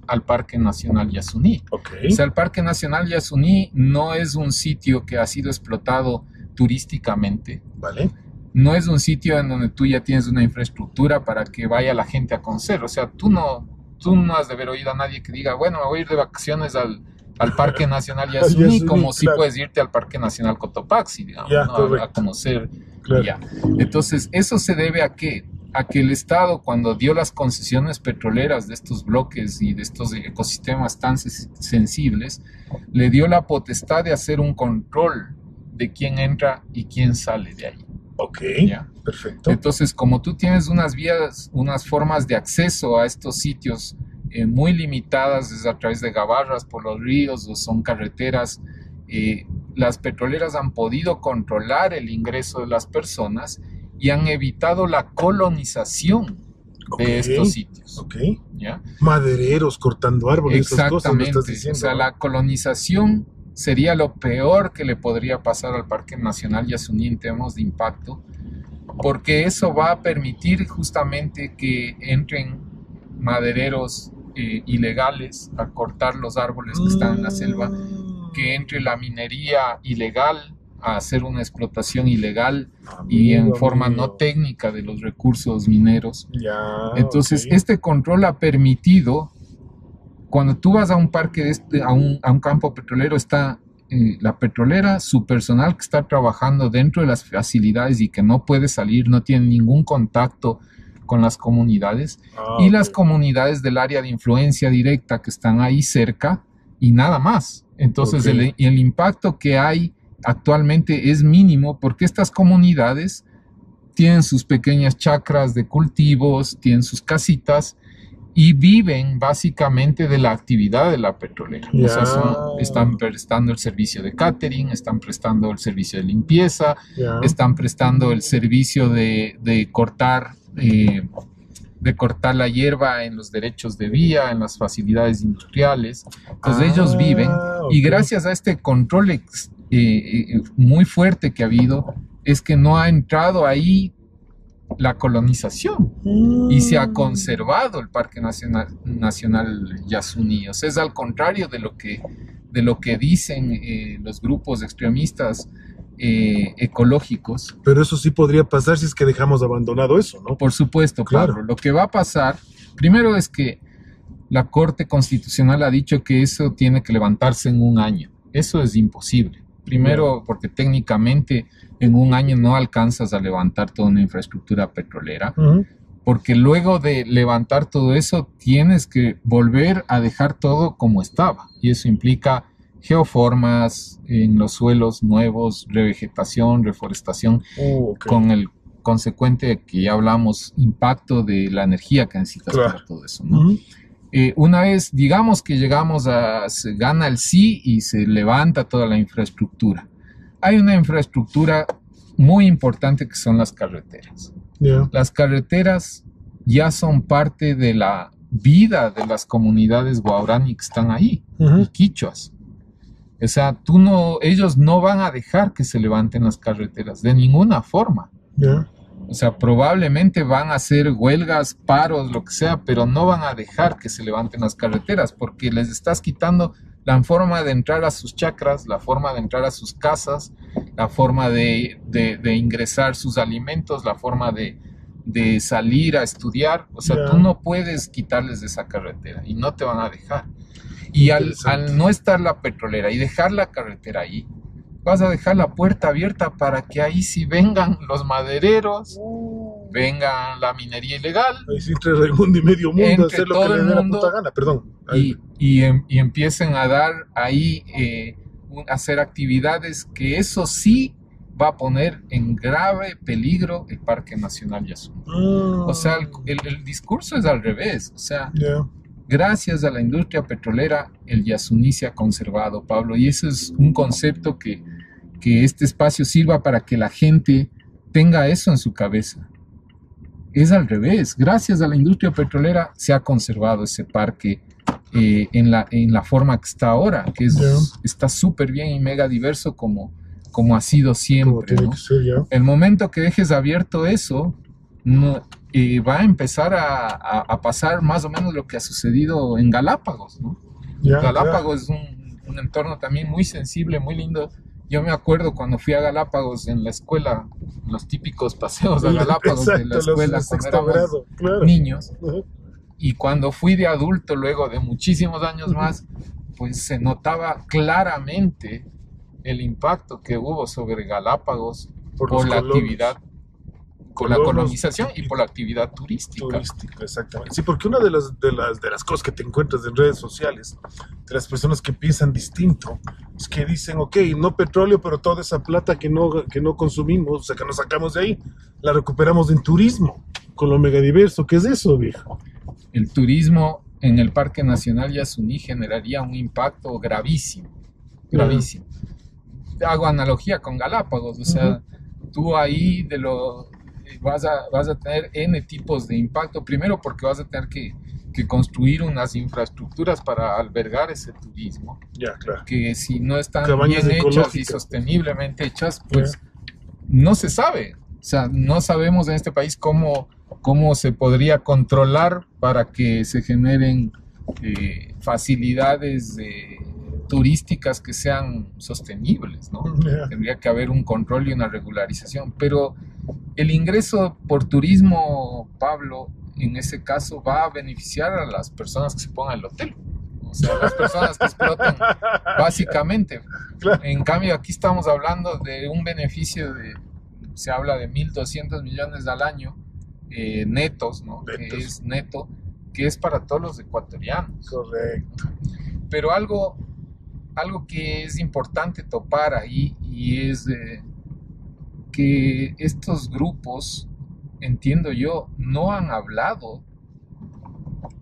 al Parque Nacional Yasuní. Okay. O sea, el Parque Nacional Yasuní no es un sitio que ha sido explotado turísticamente. Vale. No es un sitio en donde tú ya tienes una infraestructura para que vaya la gente a conocer. O sea, tú no, tú no has de haber oído a nadie que diga, bueno, me voy a ir de vacaciones al, al Parque Nacional Yasuní, Yasuní como claro. Si puedes irte al Parque Nacional Cotopaxi, digamos, yeah, ¿no? a, a conocer. Claro. Ya. Entonces, ¿eso se debe a qué? A que el Estado, cuando dio las concesiones petroleras de estos bloques y de estos ecosistemas tan sensibles, le dio la potestad de hacer un control de quién entra y quién sale de ahí. Ok, ¿ya? Perfecto. Entonces, como tú tienes unas vías, unas formas de acceso a estos sitios eh, muy limitadas, es a través de gabarras, por los ríos, o son carreteras, eh, las petroleras han podido controlar el ingreso de las personas y han evitado la colonización okay. de estos sitios. Ok, ¿ya? Madereros cortando árboles, esas cosas me estás diciendo. O sea, la colonización sería lo peor que le podría pasar al Parque Nacional Yasuní en temas de impacto, porque eso va a permitir justamente que entren madereros eh, ilegales a cortar los árboles que están en la selva, que entre la minería ilegal a hacer una explotación ilegal amigo, y en forma amigo. no técnica de los recursos mineros. Ya, entonces, okay. este control ha permitido... Cuando tú vas a un parque, de este, a, un, a un campo petrolero, está eh, la petrolera, su personal que está trabajando dentro de las facilidades y que no puede salir, no tiene ningún contacto con las comunidades. Ah, y okay. las comunidades del área de influencia directa que están ahí cerca y nada más. Entonces okay. el, el impacto que hay actualmente es mínimo porque estas comunidades tienen sus pequeñas chacras de cultivos, tienen sus casitas, y viven básicamente de la actividad de la petrolera. Yeah. O sea, son, están prestando el servicio de catering, están prestando el servicio de limpieza, yeah. están prestando el servicio de, de, cortar, eh, de cortar la hierba en los derechos de vía, en las facilidades industriales. Entonces ah, ellos viven okay. y gracias a este control ex, eh, eh, muy fuerte que ha habido, es que no ha entrado ahí la colonización mm. y se ha conservado el Parque Nacional, Nacional Yasuní. O sea, es al contrario de lo que, de lo que dicen eh, los grupos extremistas eh, ecológicos. Pero eso sí podría pasar si es que dejamos abandonado eso, ¿no? Por supuesto, claro. Pablo, lo que va a pasar, primero es que la Corte Constitucional ha dicho que eso tiene que levantarse en un año. Eso es imposible. Primero, porque técnicamente en un año no alcanzas a levantar toda una infraestructura petrolera, uh-huh. porque luego de levantar todo eso tienes que volver a dejar todo como estaba. Y eso implica geoformas en los suelos nuevos, revegetación, reforestación, uh, okay. con el consecuente, que ya hablamos, impacto de la energía que necesitas claro. para todo eso, ¿no? Uh-huh. Eh, una vez, digamos que llegamos a, se gana el sí y se levanta toda la infraestructura. Hay una infraestructura muy importante que son las carreteras. Yeah. Las carreteras ya son parte de la vida de las comunidades guaraní que están ahí, uh-huh. y quichuas. O sea, tú no, ellos no van a dejar que se levanten las carreteras de ninguna forma. Yeah. O sea, probablemente van a hacer huelgas, paros, lo que sea, pero no van a dejar que se levanten las carreteras porque les estás quitando la forma de entrar a sus chacras, la forma de entrar a sus casas, la forma de, de, de ingresar sus alimentos, la forma de, de salir a estudiar. O sea, yeah. tú no puedes quitarles de esa carretera y no te van a dejar. Y al, al no estar la petrolera y dejar la carretera ahí, vas a dejar la puerta abierta para que ahí sí vengan los madereros, venga la minería ilegal. Ahí sí entre Raimundo y medio mundo, hacer lo que les dé la puta gana, perdón. Y, y, y empiecen a dar ahí, eh, un, hacer actividades que eso sí va a poner en grave peligro el Parque Nacional Yasuní. Ah. O sea, el, el, el discurso es al revés, o sea... Yeah. Gracias a la industria petrolera, el Yasuní se ha conservado, Pablo. Y eso es un concepto que, que este espacio sirva para que la gente tenga eso en su cabeza. Es al revés. Gracias a la industria petrolera se ha conservado ese parque eh, en, la, en la forma que está ahora, que es, sí. está súper bien y mega diverso como, como ha sido siempre, ¿no? Ser, el momento que dejes abierto eso... No, eh, va a empezar a, a, a pasar más o menos lo que ha sucedido en Galápagos, ¿no? Yeah, Galápagos yeah. es un, un entorno también muy sensible, muy lindo. Yo me acuerdo cuando fui a Galápagos en la escuela, los típicos paseos a Galápagos Exacto, de la escuela los, cuando éramos grado, claro. niños. Uh-huh. Y cuando fui de adulto, luego de muchísimos años uh-huh. más, pues se notaba claramente el impacto que hubo sobre Galápagos por, por la colomos. actividad Por la colonización y por la actividad turística. Turística, exactamente. Sí, porque una de las, de las, de las cosas que te encuentras en redes sociales, de las personas que piensan distinto, es que dicen, ok, no petróleo, pero toda esa plata que no, que no consumimos, o sea, que nos sacamos de ahí, la recuperamos en turismo, con lo megadiverso. ¿Qué es eso, viejo? El turismo en el Parque Nacional Yasuní generaría un impacto gravísimo, gravísimo. Uh-huh. Hago analogía con Galápagos, o sea, uh-huh. tú ahí de lo... Vas a, vas a tener N tipos de impacto, primero porque vas a tener que, que construir unas infraestructuras para albergar ese turismo, ya, claro. que si no están Cabañas bien hechas y sosteniblemente hechas, pues ya. no se sabe, o sea, no sabemos en este país cómo, cómo se podría controlar para que se generen eh, facilidades eh, turísticas que sean sostenibles, ¿no? Yeah. Tendría que haber un control y una regularización, pero el ingreso por turismo, Pablo, en ese caso va a beneficiar a las personas que se pongan el hotel, o sea, las personas que explotan básicamente. Claro. En cambio aquí estamos hablando de un beneficio de, se habla de mil doscientos millones al año eh, netos, ¿no? Netos. Que es neto, que es para todos los ecuatorianos. Correcto. Pero algo Algo que es importante topar ahí y es eh, que estos grupos, entiendo yo, no han hablado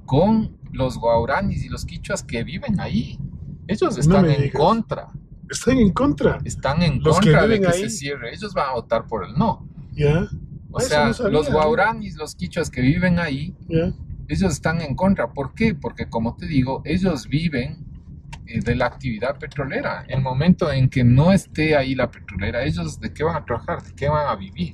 con los guauranis y los quichuas que viven ahí. Ellos están no en digas. contra. ¿Están en contra? Están en los contra que de que ahí. se cierre. Ellos van a votar por el no. Yeah. O Eso sea, no sabía, los guauranis, los quichuas que viven ahí, yeah. ellos están en contra. ¿Por qué? Porque, como te digo, ellos viven... de la actividad petrolera. El momento en que no esté ahí la petrolera, ellos ¿de qué van a trabajar? ¿De qué van a vivir?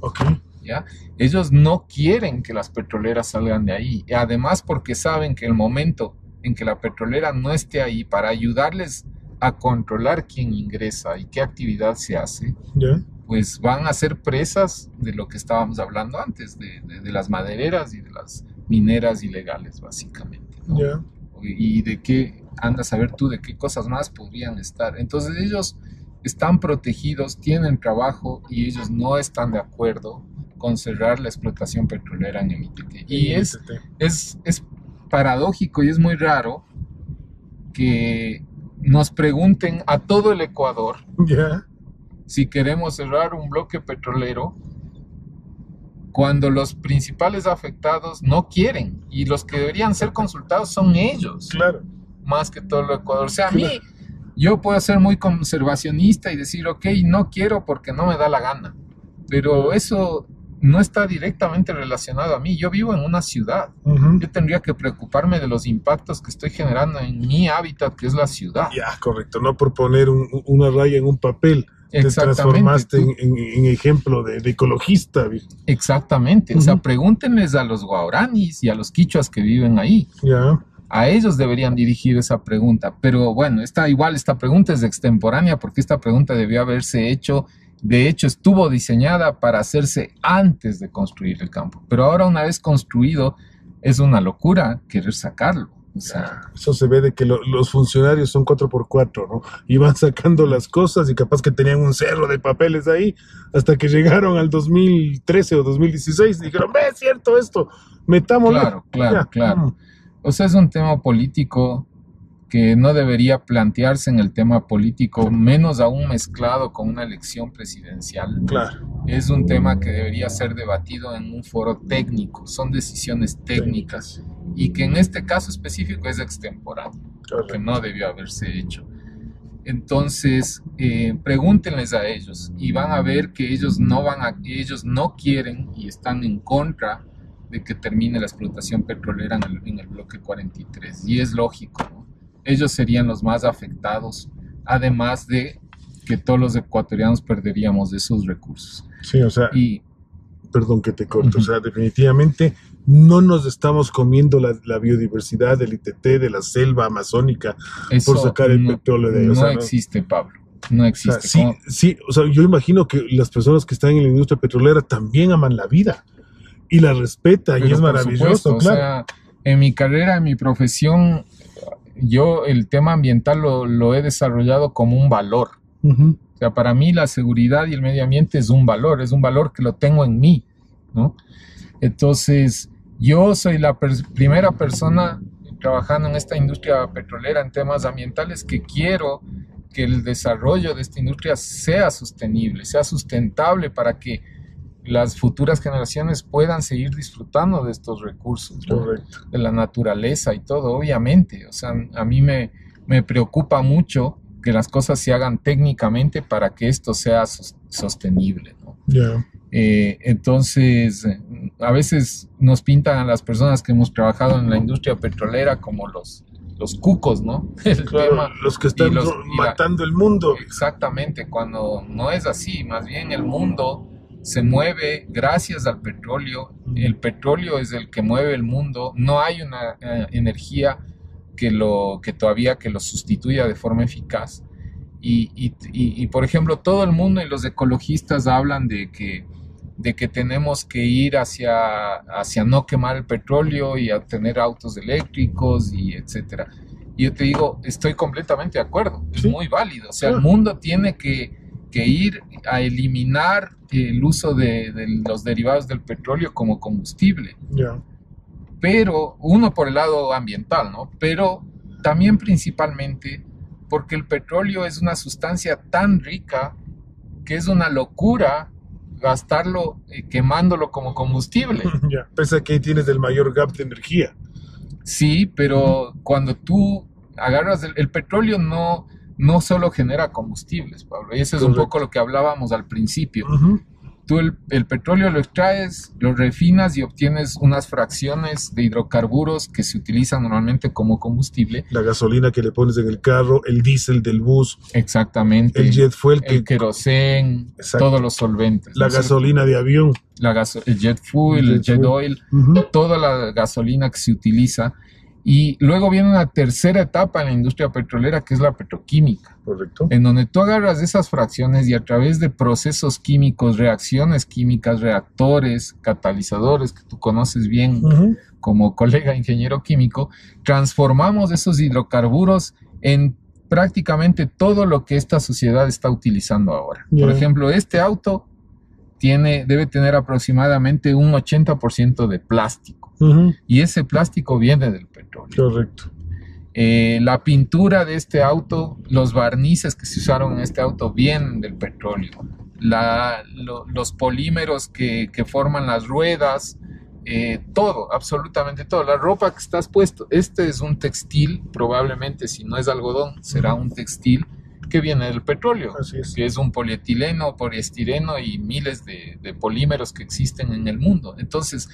Okay. ¿Ya? Ellos no quieren que las petroleras salgan de ahí, y además porque saben que el momento en que la petrolera no esté ahí para ayudarles a controlar quién ingresa y qué actividad se hace, yeah. pues van a ser presas de lo que estábamos hablando antes, de, de, de las madereras y de las mineras ilegales básicamente, ¿no? yeah. y de qué anda a saber tú de qué cosas más podrían estar. Entonces ellos están protegidos, tienen trabajo y ellos no están de acuerdo con cerrar la explotación petrolera en el I T T. Y es, es, es paradójico y es muy raro que nos pregunten a todo el Ecuador yeah. si queremos cerrar un bloque petrolero cuando los principales afectados no quieren y los que deberían ser consultados son ellos. Claro. Más que todo el Ecuador. O sea, a mí, yo puedo ser muy conservacionista y decir, ok, no quiero porque no me da la gana. Pero eso no está directamente relacionado a mí. Yo vivo en una ciudad. Uh-huh. Yo tendría que preocuparme de los impactos que estoy generando en mi hábitat, que es la ciudad. Ya, correcto. No por poner un, una raya en un papel. Te transformaste en, en, en ejemplo de, de ecologista. Exactamente. Uh-huh. O sea, pregúntenles a los guauranis y a los quichuas que viven ahí. Ya. A ellos deberían dirigir esa pregunta, pero bueno, está igual, esta pregunta es extemporánea porque esta pregunta debió haberse hecho, de hecho estuvo diseñada para hacerse antes de construir el campo, pero ahora una vez construido es una locura querer sacarlo. O sea, eso se ve de que lo, los funcionarios son cuatro por cuatro, ¿no? Y van sacando las cosas y capaz que tenían un cerro de papeles ahí hasta que llegaron al dos mil trece o dos mil dieciséis y dijeron, ve, es cierto esto, metámoslo. Claro, claro, ya. claro. O sea, es un tema político que no debería plantearse en el tema político, menos aún mezclado con una elección presidencial. Claro. Es un tema que debería ser debatido en un foro técnico, son decisiones técnicas, técnicas. Y que en este caso específico es extemporáneo, claro. que no debió haberse hecho. Entonces, eh, pregúntenles a ellos y van a ver que ellos no, van a, ellos no quieren y están en contra de que termine la explotación petrolera en el, en el bloque cuarenta y tres, y es lógico, ¿no? Ellos serían los más afectados, además de que todos los ecuatorianos perderíamos de sus recursos. Sí, o sea, y, perdón que te corto, uh-huh. o sea, definitivamente no nos estamos comiendo la, la biodiversidad del I T T, de la selva amazónica, eso por sacar el no, petróleo de ahí. O sea, no, no existe, Pablo, no existe. O sea, sí, sí, o sea, yo imagino que las personas que están en la industria petrolera también aman la vida y la respetan, pero y es maravilloso, supuesto, claro. O sea, en mi carrera, en mi profesión, yo el tema ambiental lo, lo he desarrollado como un valor. Uh-huh. O sea, para mí la seguridad y el medio ambiente es un valor, es un valor que lo tengo en mí, ¿no? Entonces, yo soy la pers- primera persona trabajando en esta industria petrolera en temas ambientales que quiero que el desarrollo de esta industria sea sostenible, sea sustentable para que las futuras generaciones puedan seguir disfrutando de estos recursos, Correcto. ¿no? de la naturaleza y todo, obviamente. O sea, a mí me, me preocupa mucho que las cosas se hagan técnicamente para que esto sea sos- sostenible, ¿no? Yeah. Eh, entonces, a veces nos pintan a las personas que hemos trabajado en la industria petrolera como los, los cucos, ¿no? El claro, tema, los que están los, matando la, el mundo. Exactamente, cuando no es así, más bien el mundo se mueve gracias al petróleo, el petróleo es el que mueve el mundo, no hay una eh, energía que, lo, que todavía que lo sustituya de forma eficaz y, y, y, y por ejemplo todo el mundo y los ecologistas hablan de que, de que tenemos que ir hacia, hacia no quemar el petróleo y a tener autos eléctricos y etcétera. Y yo te digo, estoy completamente de acuerdo, es muy válido, o sea, el mundo tiene que que ir a eliminar el uso de, de los derivados del petróleo como combustible. Yeah. Pero, uno por el lado ambiental, ¿no? Pero también principalmente porque el petróleo es una sustancia tan rica que es una locura gastarlo eh, quemándolo como combustible. Yeah. Pese a que ahí tienes el mayor gap de energía. Sí, pero mm-hmm. cuando tú agarras el, el petróleo no... no solo genera combustibles, Pablo, y eso es Correcto. un poco lo que hablábamos al principio. Uh-huh. Tú el, el petróleo lo extraes, lo refinas y obtienes unas fracciones de hidrocarburos que se utilizan normalmente como combustible. La gasolina que le pones en el carro, el diésel del bus. Exactamente. El jet fuel. Que... El querosén, todos los solventes. La ¿no? gasolina de avión. La gaso- el jet fuel, el jet, el jet oil, uh-huh. toda la gasolina que se utiliza. Y luego viene una tercera etapa en la industria petrolera que es la petroquímica. Correcto. En donde tú agarras esas fracciones y a través de procesos químicos, reacciones químicas, reactores, catalizadores que tú conoces bien uh-huh. como colega ingeniero químico, transformamos esos hidrocarburos en prácticamente todo lo que esta sociedad está utilizando ahora. Bien. Por ejemplo, este auto tiene, debe tener aproximadamente un ochenta por ciento de plástico. Uh-huh. Y ese plástico viene del petróleo. Correcto. Eh, la pintura de este auto, los barnices que se usaron en este auto vienen del petróleo. La, lo, los polímeros que, que forman las ruedas, eh, todo, absolutamente todo. La ropa que estás puesto, este es un textil, probablemente si no es algodón, será uh-huh. un textil que viene del petróleo. Así es. Que es un polietileno, poliestireno y miles de, de polímeros que existen en el mundo. Entonces,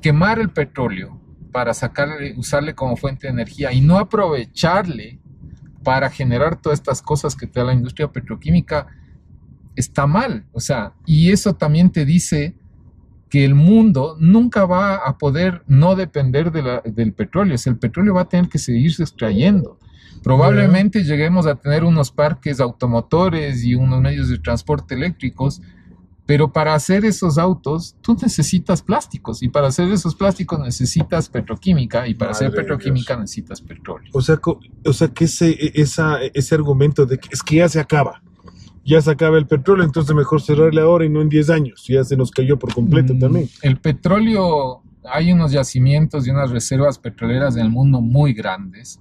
quemar el petróleo para sacarle, usarle como fuente de energía y no aprovecharle para generar todas estas cosas que te da la industria petroquímica está mal. O sea, y eso también te dice que el mundo nunca va a poder no depender de la, del petróleo. O sea, el petróleo va a tener que seguirse extrayendo. Probablemente lleguemos a tener unos parques automotores y unos medios de transporte eléctricos Pero para hacer esos autos, tú necesitas plásticos. Y para hacer esos plásticos necesitas petroquímica. Y para Madre hacer petroquímica Dios. necesitas petróleo. O sea, o sea que ese, esa, ese argumento de que es que ya se acaba. Ya se acaba el petróleo, entonces mejor cerrarle ahora y no en diez años. Ya se nos cayó por completo mm, también. El petróleo, hay unos yacimientos y unas reservas petroleras en el mundo muy grandes.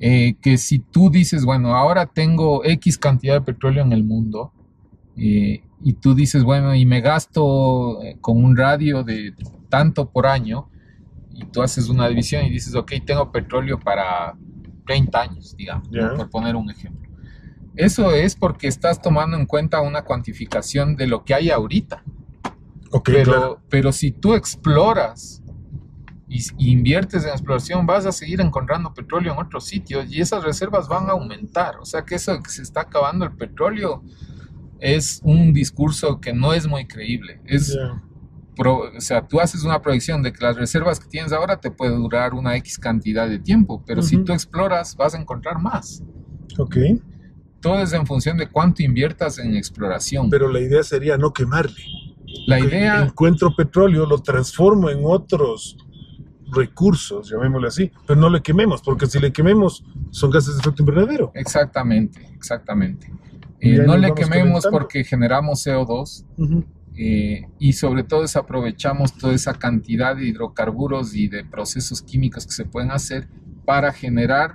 Eh, que si tú dices, bueno, ahora tengo X cantidad de petróleo en el mundo. Eh, y tú dices, bueno, y me gasto eh, con un radio de tanto por año, y tú haces una división y dices, ok, tengo petróleo para treinta años, digamos, yeah. ¿no? por poner un ejemplo. Eso es porque estás tomando en cuenta una cuantificación de lo que hay ahorita. Okay, pero, claro. pero si tú exploras y, y inviertes en exploración, vas a seguir encontrando petróleo en otros sitios y esas reservas van a aumentar. O sea que eso que se está acabando el petróleo... es un discurso que no es muy creíble. Es yeah. pro, o sea, tú haces una proyección de que las reservas que tienes ahora te puede durar una X cantidad de tiempo, pero uh-huh. si tú exploras vas a encontrar más. Ok. Todo es en función de cuánto inviertas en exploración. Pero la idea sería no quemarle. La idea... Encuentro petróleo, lo transformo en otros recursos, llamémosle así, pero no le quememos, porque si le quememos son gases de efecto invernadero. Exactamente, exactamente. Eh, no le quememos comentando. porque generamos C O dos uh-huh. eh, y sobre todo desaprovechamos toda esa cantidad de hidrocarburos y de procesos químicos que se pueden hacer para generar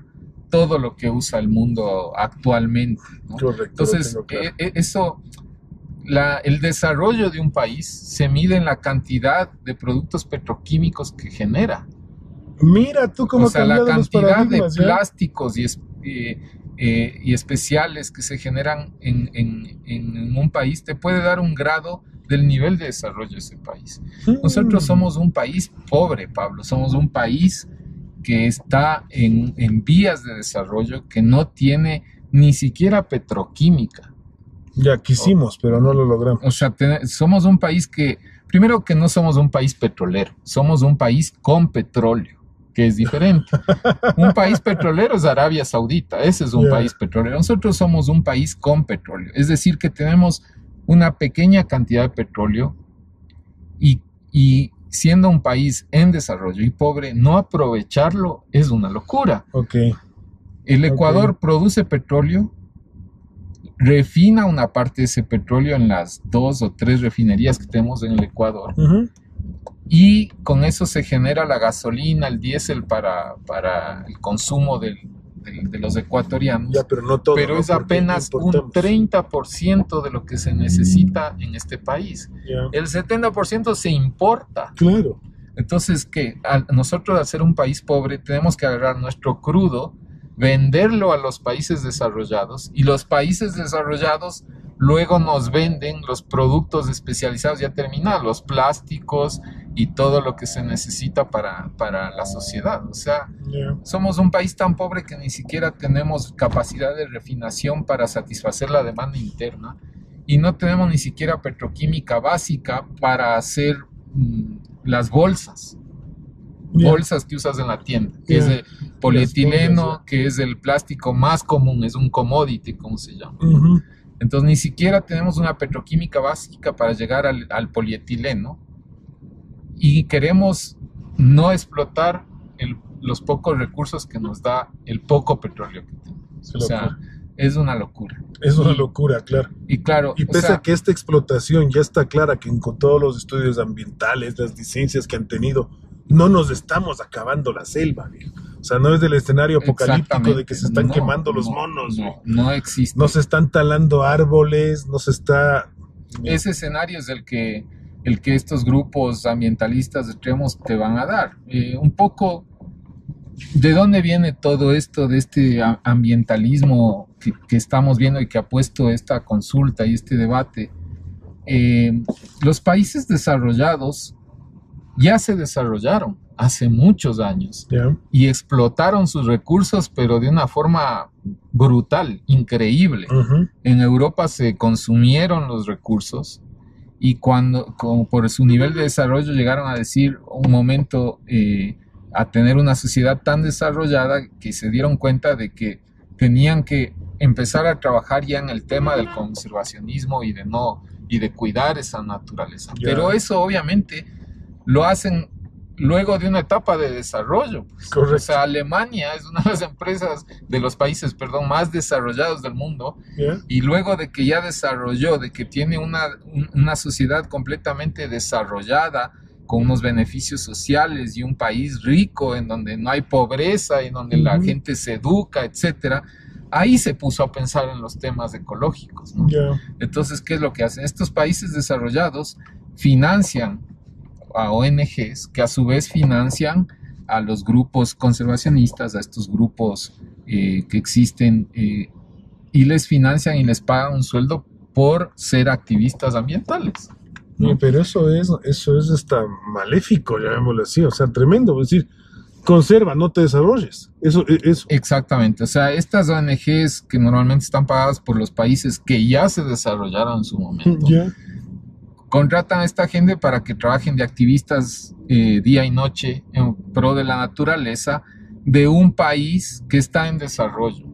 todo lo que usa el mundo actualmente, ¿no? Correcto, entonces claro. eh, eso la, el desarrollo de un país se mide en la cantidad de productos petroquímicos que genera. Mira tú cómo o sea, la cantidad de plásticos y, eh, eh, y especiales que se generan en, en, en un país te puede dar un grado del nivel de desarrollo de ese país. Mm. Nosotros somos un país pobre, Pablo, somos un país que está en, en vías de desarrollo, que no tiene ni siquiera petroquímica. Ya quisimos, o, pero no lo logramos. O sea, te, somos un país que, primero que no somos un país petrolero, somos un país con petróleo, que es diferente. Un país petrolero es Arabia Saudita, ese es un yeah. país petrolero. Nosotros somos un país con petróleo, es decir que tenemos una pequeña cantidad de petróleo y, y siendo un país en desarrollo y pobre, no aprovecharlo es una locura. Okay. El Ecuador okay. produce petróleo, refina una parte de ese petróleo en las dos o tres refinerías que tenemos en el Ecuador. Uh-huh. Y con eso se genera la gasolina, el diésel para, para el consumo del, del, de los ecuatorianos. Ya, pero no todo, pero es apenas un treinta por ciento de lo que se necesita en este país. Ya. El setenta por ciento se importa. Claro. Entonces, ¿qué? Al, nosotros al ser un país pobre tenemos que agarrar nuestro crudo, venderlo a los países desarrollados y los países desarrollados... luego nos venden los productos especializados ya terminados, los plásticos y todo lo que se necesita para, para la sociedad. O sea, yeah. somos un país tan pobre que ni siquiera tenemos capacidad de refinación para satisfacer la demanda interna y no tenemos ni siquiera petroquímica básica para hacer mm, las bolsas. Yeah. Bolsas que usas en la tienda, que yeah. es de polietileno, que es el plástico más común, es un commodity, como se llama. Uh-huh. Entonces ni siquiera tenemos una petroquímica básica para llegar al, al polietileno y queremos no explotar el, los pocos recursos que nos da el poco petróleo que tenemos. O sea, es una locura. Es una locura, claro. Y claro. Y pese o sea, a que esta explotación ya está clara, que con todos los estudios ambientales, las licencias que han tenido, no nos estamos acabando la selva, viejo. O sea, no es del escenario apocalíptico de que se están no, quemando los no, monos. No, no existe. No se están talando árboles, no se está... Ese escenario es el que, el que estos grupos ambientalistas extremos te van a dar. Eh, un poco, ¿de dónde viene todo esto de este ambientalismo que, que estamos viendo y que ha puesto esta consulta y este debate? Eh, los países desarrollados ya se desarrollaron hace muchos años yeah. y explotaron sus recursos, pero de una forma brutal, increíble. Uh-huh. En Europa se consumieron los recursos y cuando, como por su nivel de desarrollo, llegaron a decir un momento eh, a tener una sociedad tan desarrollada que se dieron cuenta de que tenían que empezar a trabajar ya en el tema del conservacionismo y de no y de cuidar esa naturaleza. Yeah. Pero eso obviamente lo hacen luego de una etapa de desarrollo. Pues. Correcto. O sea, Alemania es una de las empresas de los países, perdón, más desarrollados del mundo. Yeah. Y luego de que ya desarrolló, de que tiene una, un, una sociedad completamente desarrollada, con unos beneficios sociales y un país rico en donde no hay pobreza, en donde uh-huh. la gente se educa, etcétera, ahí se puso a pensar en los temas ecológicos, ¿no? Yeah. Entonces, ¿qué es lo que hacen? Estos países desarrollados financian a O N Ges que a su vez financian a los grupos conservacionistas, a estos grupos eh, que existen eh, y les financian y les pagan un sueldo por ser activistas ambientales. No. Pero eso es, eso es hasta maléfico, llamémoslo así, o sea, tremendo, es decir, conserva, no te desarrolles, eso, eso. Exactamente, o sea, estas O N Ges que normalmente están pagadas por los países que ya se desarrollaron en su momento, yeah. contratan a esta gente para que trabajen de activistas eh, día y noche en pro de la naturaleza de un país que está en desarrollo.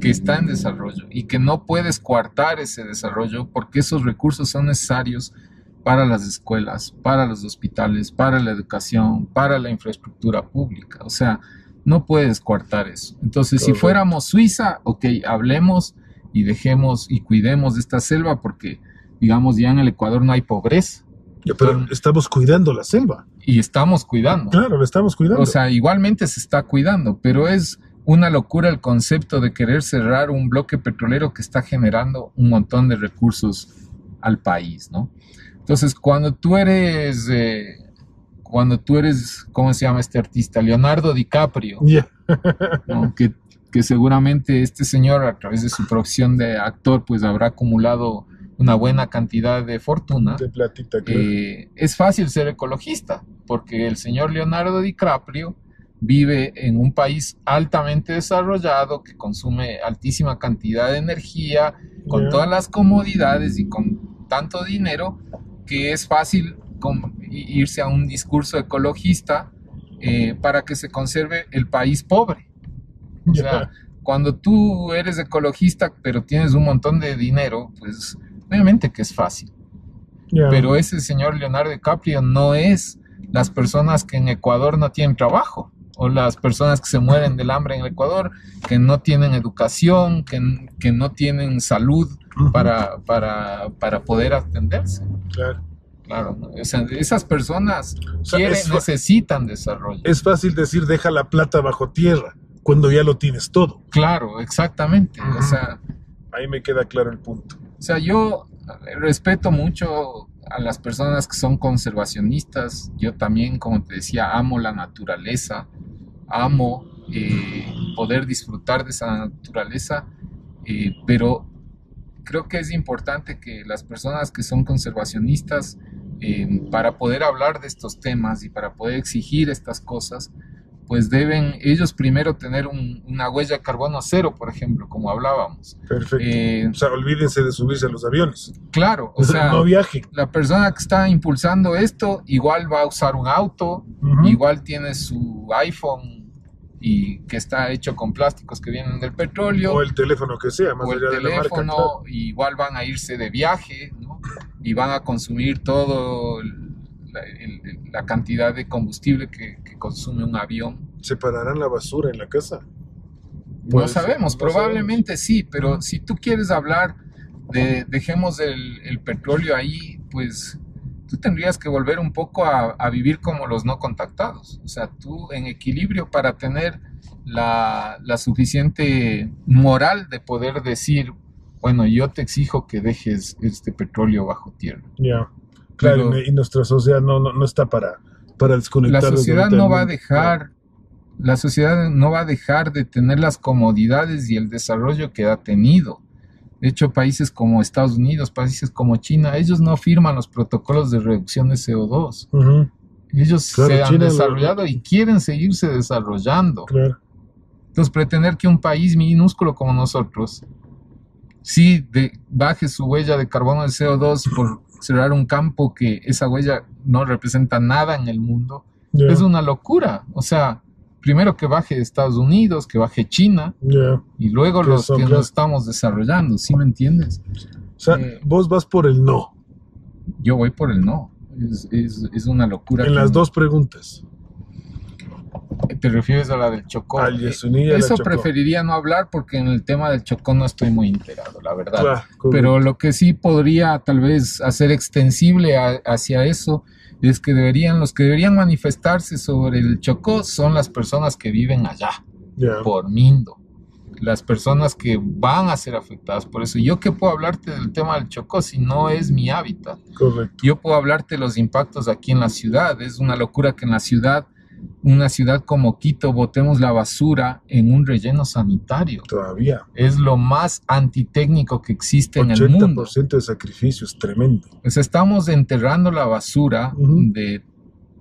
que está en desarrollo y que no puedes coartar ese desarrollo porque esos recursos son necesarios para las escuelas, para los hospitales, para la educación, para la infraestructura pública. O sea, no puedes coartar eso. Entonces, Correcto. Si fuéramos Suiza, ok, hablemos y dejemos y cuidemos de esta selva porque, digamos, ya en el Ecuador no hay pobreza. Pero Entonces, estamos cuidando la selva. Y estamos cuidando. Claro, la estamos cuidando. O sea, igualmente se está cuidando, pero es... una locura el concepto de querer cerrar un bloque petrolero que está generando un montón de recursos al país, ¿no? Entonces, cuando tú eres, eh, cuando tú eres, ¿cómo se llama este artista? Leonardo DiCaprio, yeah. ¿no? que, que seguramente este señor a través de su profesión de actor pues habrá acumulado una buena cantidad de fortuna. De platita, claro. eh, es fácil ser ecologista porque el señor Leonardo DiCaprio vive en un país altamente desarrollado que consume altísima cantidad de energía con yeah. todas las comodidades y con tanto dinero que es fácil irse a un discurso ecologista eh, para que se conserve el país pobre. O yeah. sea, cuando tú eres ecologista pero tienes un montón de dinero, pues obviamente que es fácil. Yeah. Pero ese señor Leonardo DiCaprio no es las personas que en Ecuador no tienen trabajo. O las personas que se mueren del hambre en el Ecuador, que no tienen educación, que, que no tienen salud uh-huh. para, para, para poder atenderse. Claro. Claro, ¿no? O sea, esas personas o sea, quieren, es, necesitan desarrollo. Es fácil decir, deja la plata bajo tierra, cuando ya lo tienes todo. Claro, exactamente. Uh-huh. O sea, ahí me queda claro el punto. O sea, yo respeto mucho a las personas que son conservacionistas. Yo también, como te decía, amo la naturaleza, amo eh, poder disfrutar de esa naturaleza, eh, pero creo que es importante que las personas que son conservacionistas, eh, para poder hablar de estos temas y para poder exigir estas cosas, pues deben ellos primero tener un, una huella de carbono cero, por ejemplo, como hablábamos. Perfecto. Eh, o sea, olvídense de subirse a los aviones. Claro, o sea, no viajen. La persona que está impulsando esto igual va a usar un auto, uh-huh. igual tiene su iPhone y que está hecho con plásticos que vienen del petróleo. O el teléfono que sea, más allá de la marca. O el teléfono, igual van a irse de viaje, ¿no? Y van a consumir todo el... La, el, la cantidad de combustible que, que consume un avión. ¿Separarán la basura en la casa? No sabemos, probablemente sí, pero si tú quieres hablar de dejemos el, el petróleo ahí, pues tú tendrías que volver un poco a, a vivir como los no contactados. O sea, tú en equilibrio para tener la, la suficiente moral de poder decir, bueno, yo te exijo que dejes este petróleo bajo tierra. Ya. Yeah. Claro, pero, y nuestra sociedad no, no, no está para, para desconectar. La sociedad no va a dejar, la sociedad no va a dejar de tener las comodidades y el desarrollo que ha tenido. De hecho, países como Estados Unidos, países como China, ellos no firman los protocolos de reducción de C O dos. Uh-huh. Ellos claro, se han China desarrollado lo... y quieren seguirse desarrollando. Claro. Entonces, pretender que un país minúsculo como nosotros sí de, baje su huella de carbono de C O dos por cerrar un campo que esa huella no representa nada en el mundo, yeah. es una locura. O sea, primero que baje Estados Unidos, que baje China, yeah. y luego los que nos estamos desarrollando, ¿sí me entiendes? O sea, eh, vos vas por el no. Yo voy por el no. Es, es, es una locura. En las no... dos preguntas. ¿Te refieres a la del Chocó? Al Yasuní y a Eso la Chocó. Preferiría no hablar porque en el tema del Chocó no estoy muy enterado, la verdad. Claro, pero lo que sí podría tal vez hacer extensible a, hacia eso es que deberían, los que deberían manifestarse sobre el Chocó son las personas que viven allá, yeah. por Mindo. Las personas que van a ser afectadas por eso. Yo qué puedo hablarte del tema del Chocó si no es mi hábitat. Correcto. Yo puedo hablarte de los impactos aquí en la ciudad. Es una locura que en la ciudad, una ciudad como Quito, botemos la basura en un relleno sanitario. Todavía. Es lo más antitécnico que existe en el mundo. ochenta por ciento de sacrificio es tremendo. Pues estamos enterrando la basura uh-huh. de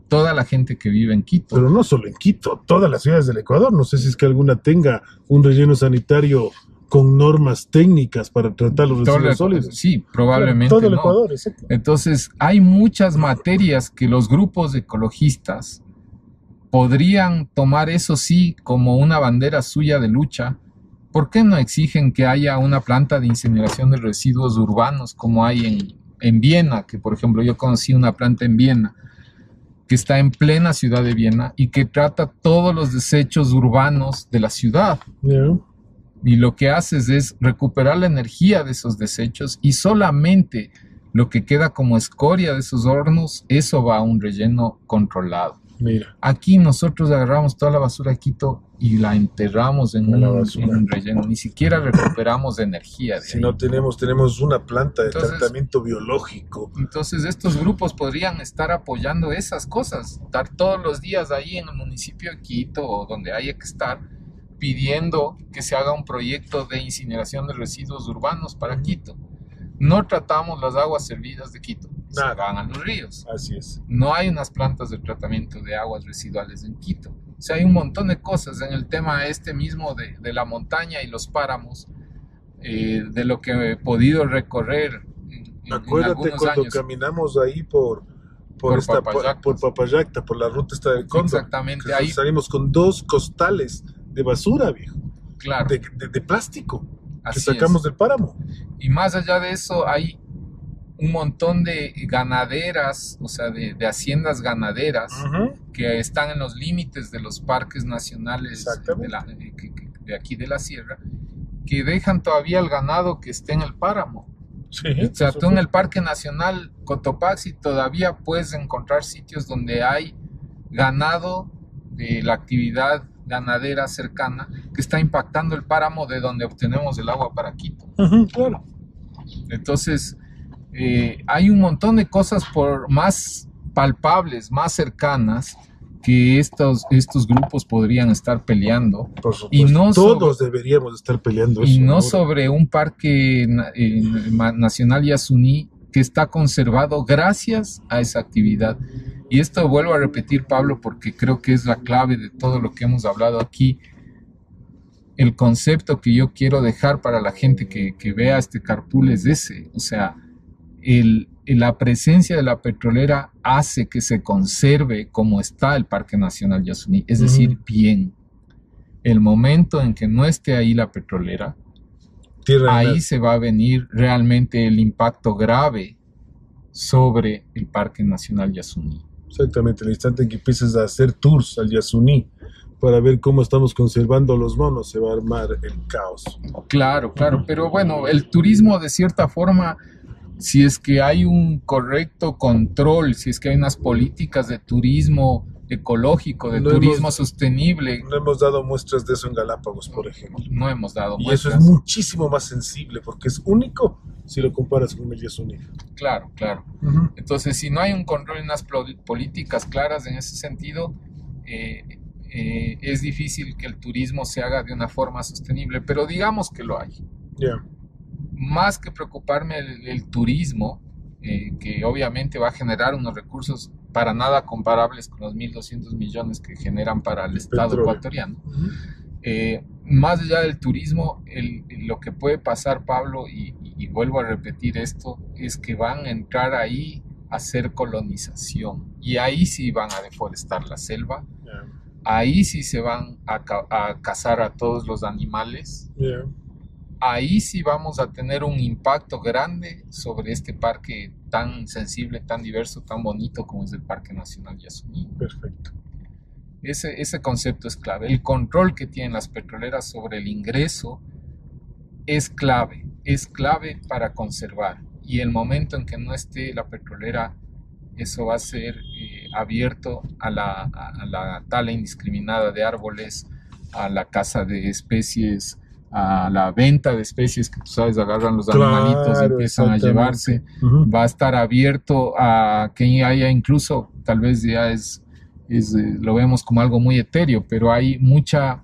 toda la gente que vive en Quito. Pero no solo en Quito, todas las ciudades del Ecuador. No sé si es que alguna tenga un relleno sanitario con normas técnicas para tratar los residuos sólidos. Sí, probablemente todo el no. Ecuador, exacto. Entonces, hay muchas materias que los grupos ecologistas podrían tomar, eso sí, como una bandera suya de lucha. ¿Por qué no exigen que haya una planta de incineración de residuos urbanos como hay en, en Viena? Que, por ejemplo, yo conocí una planta en Viena que está en plena ciudad de Viena y que trata todos los desechos urbanos de la ciudad. Yeah. Y lo que haces es recuperar la energía de esos desechos y solamente lo que queda como escoria de esos hornos, eso va a un relleno controlado. Mira. Aquí nosotros agarramos toda la basura de Quito y la enterramos en, la un, en un relleno. Ni siquiera recuperamos energía. Si ahí. no tenemos, tenemos una planta de entonces, tratamiento biológico. Entonces estos grupos podrían estar apoyando esas cosas. Estar todos los días ahí en el municipio de Quito o donde haya que estar, pidiendo que se haga un proyecto de incineración de residuos urbanos para Quito. No tratamos las aguas servidas de Quito. Se van a los ríos. Así es. No hay unas plantas de tratamiento de aguas residuales en Quito. O sea, hay un montón de cosas en el tema este mismo de, de la montaña y los páramos, eh, de lo que he podido recorrer en, en, Acuérdate en algunos cuando años. Caminamos ahí por, por, por, esta, Papayacta. por, por Papayacta, por la ruta esta del Cóndor. Exactamente. Ahí salimos con dos costales de basura, viejo. Claro. De, de, de plástico Así que sacamos es. del páramo. Y más allá de eso, hay un montón de ganaderas, o sea, de, de haciendas ganaderas uh-huh. que están en los límites de los parques nacionales de, la, de, de aquí de la sierra, que dejan todavía el ganado que esté en el páramo. Sí, o sea, tú en el Parque Nacional Cotopaxi todavía puedes encontrar sitios donde hay ganado de la actividad ganadera cercana que está impactando el páramo de donde obtenemos el agua para Quito. Uh-huh, claro. Entonces... Eh, hay un montón de cosas por más palpables, más cercanas que estos, estos grupos podrían estar peleando. Por supuesto, y no todos sobre, deberíamos estar peleando. Y eso, no ahora. sobre un parque eh, nacional Yasuní que está conservado gracias a esa actividad. Y esto vuelvo a repetir, Pablo, porque creo que es la clave de todo lo que hemos hablado aquí. El concepto que yo quiero dejar para la gente que, que vea este carpool es ese, o sea... El, la presencia de la petrolera hace que se conserve como está el Parque Nacional Yasuní, es uh-huh. decir, bien. El momento en que no esté ahí la petrolera, Tierra ahí se va a venir realmente el impacto grave sobre el Parque Nacional Yasuní. Exactamente, el instante en que empieces a hacer tours al Yasuní para ver cómo estamos conservando los monos, se va a armar el caos. Claro, claro, uh-huh. pero bueno, el turismo de cierta forma... Si es que hay un correcto control, si es que hay unas políticas de turismo ecológico, de no turismo hemos, sostenible. No hemos dado muestras de eso en Galápagos, por ejemplo. No hemos dado y muestras. Y eso es muchísimo más sensible, porque es único si lo comparas con el Yasuní. Claro, claro. Uh-huh. Entonces, si no hay un control y unas políticas claras en ese sentido, eh, eh, es difícil que el turismo se haga de una forma sostenible, pero digamos que lo hay. Ya. Yeah. Más que preocuparme el, el turismo, eh, que obviamente va a generar unos recursos para nada comparables con los mil doscientos millones que generan para el Estado Petróleo. ecuatoriano. Uh-huh. eh, más allá del turismo, el, el, lo que puede pasar, Pablo, y, y, y vuelvo a repetir esto, es que van a entrar ahí a hacer colonización. Y ahí sí van a deforestar la selva. Yeah. Ahí sí se van a, a cazar a todos los animales. Yeah. ahí sí vamos a tener un impacto grande sobre este parque tan sensible, tan diverso, tan bonito como es el Parque Nacional Yasuní. Perfecto. Ese, ese concepto es clave. El control que tienen las petroleras sobre el ingreso es clave, es clave para conservar. Y el momento en que no esté la petrolera, eso va a ser eh, abierto a la, a, a la tala indiscriminada de árboles, a la caza de especies, a la venta de especies que tú sabes, agarran los claro, animalitos, empiezan a llevarse, uh-huh. va a estar abierto a que haya incluso, tal vez ya es, es, lo vemos como algo muy etéreo, pero hay mucha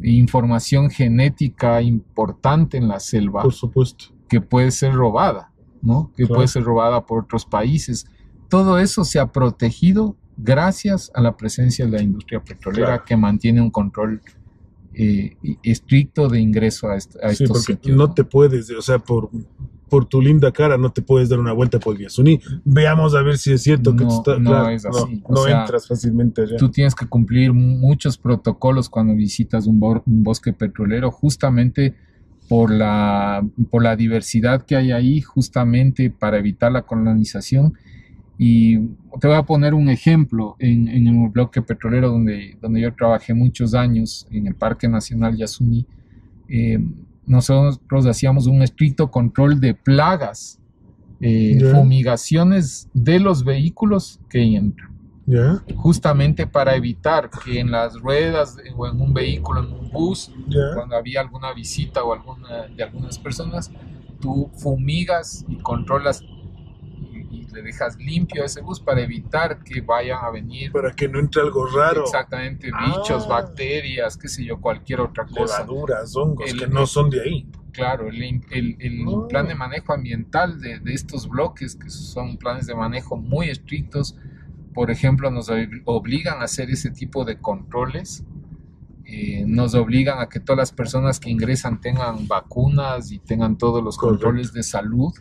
información genética importante en la selva, por supuesto, que puede ser robada, ¿no? Que claro. puede ser robada por otros países. Todo eso se ha protegido gracias a la presencia de la industria petrolera claro. que mantiene un control Eh, estricto de ingreso a, est a sí, estos sitios. No, no te puedes, o sea, por, por tu linda cara no te puedes dar una vuelta por el Yasuní. Veamos a ver si es cierto que no, tú estás, no, claro, es así. no, no sea, entras fácilmente allá. Tú tienes que cumplir muchos protocolos cuando visitas un, bo un bosque petrolero, justamente por la, por la diversidad que hay ahí, justamente para evitar la colonización. Y te voy a poner un ejemplo en, en el bloque petrolero donde, donde yo trabajé muchos años, en el Parque Nacional Yasuní. Eh, nosotros hacíamos un estricto control de plagas, eh, yeah. fumigaciones de los vehículos que entran. Yeah. Justamente para evitar que en las ruedas o en un vehículo, en un bus, yeah. cuando había alguna visita o alguna de algunas personas, tú fumigas y controlas, le dejas limpio a ese bus para evitar que vayan a venir, para que no entre algo raro, exactamente, bichos, ah. bacterias, qué sé yo, cualquier otra cosa, levaduras, hongos, el, que no son de ahí. Claro, el, el, el oh. plan de manejo ambiental de, de estos bloques, que son planes de manejo muy estrictos, por ejemplo, nos obligan a hacer ese tipo de controles. Eh, nos obligan a que todas las personas que ingresan tengan vacunas y tengan todos los Correcto. Controles de salud.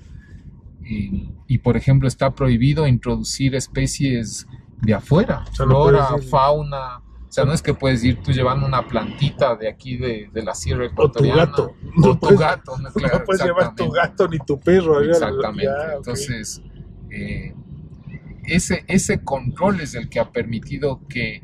Y, y por ejemplo está prohibido introducir especies de afuera, o sea, no flora, fauna, o sea, no es que puedes ir tú llevando una plantita de aquí de, de la sierra ecuatoriana, o tu gato, o no tu puedes, gato, no, claro, no puedes llevar tu gato ni tu perro, exactamente, ya, okay. Entonces eh, ese, ese control es el que ha permitido que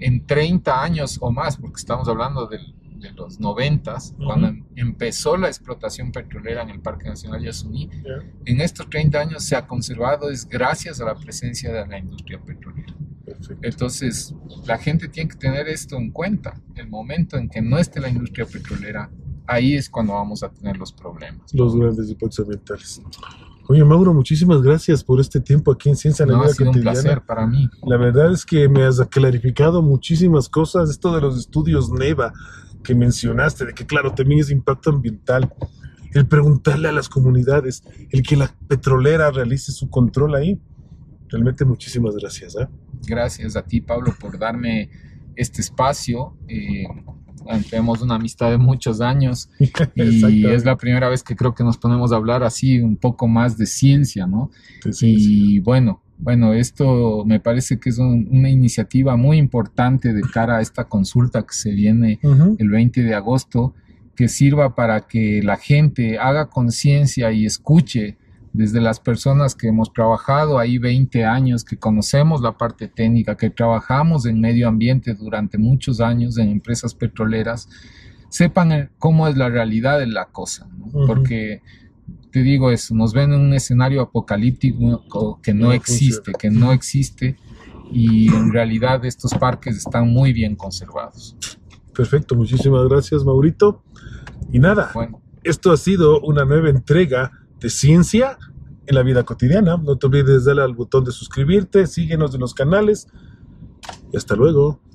en treinta años o más, porque estamos hablando del, de los noventas, uh-huh. cuando em empezó la explotación petrolera en el Parque Nacional Yasuní, yeah. en estos treinta años se ha conservado, es gracias a la presencia de la industria petrolera. Perfecto. Entonces, la gente tiene que tener esto en cuenta. El momento en que no esté la industria petrolera, ahí es cuando vamos a tener los problemas. Los grandes impactos ambientales. Oye, Mauro, muchísimas gracias por este tiempo aquí en Ciencia en la Vida Cotidiana. Un placer para mí. La verdad es que me has clarificado muchísimas cosas. Esto de los estudios NEVA que mencionaste, de que claro, también es impacto ambiental, el preguntarle a las comunidades, el que la petrolera realice su control ahí. Realmente muchísimas gracias. ¿eh? Gracias a ti, Pablo, por darme este espacio. Eh, tenemos una amistad de muchos años y es la primera vez que creo que nos ponemos a hablar así un poco más de ciencia, ¿no? De ciencia. Y bueno, bueno, esto me parece que es un, una iniciativa muy importante de cara a esta consulta que se viene uh-huh. el veinte de agosto, que sirva para que la gente haga conciencia y escuche desde las personas que hemos trabajado ahí veinte años, que conocemos la parte técnica, que trabajamos en medio ambiente durante muchos años en empresas petroleras, sepan el, cómo es la realidad de la cosa, ¿no? Uh-huh. Porque te digo eso, nos ven en un escenario apocalíptico que no existe, que no existe, y en realidad estos parques están muy bien conservados. Perfecto, muchísimas gracias, Maurito. Y nada, bueno, esto ha sido una nueva entrega de Ciencia en la Vida Cotidiana. No te olvides de darle al botón de suscribirte, síguenos en los canales. Y hasta luego.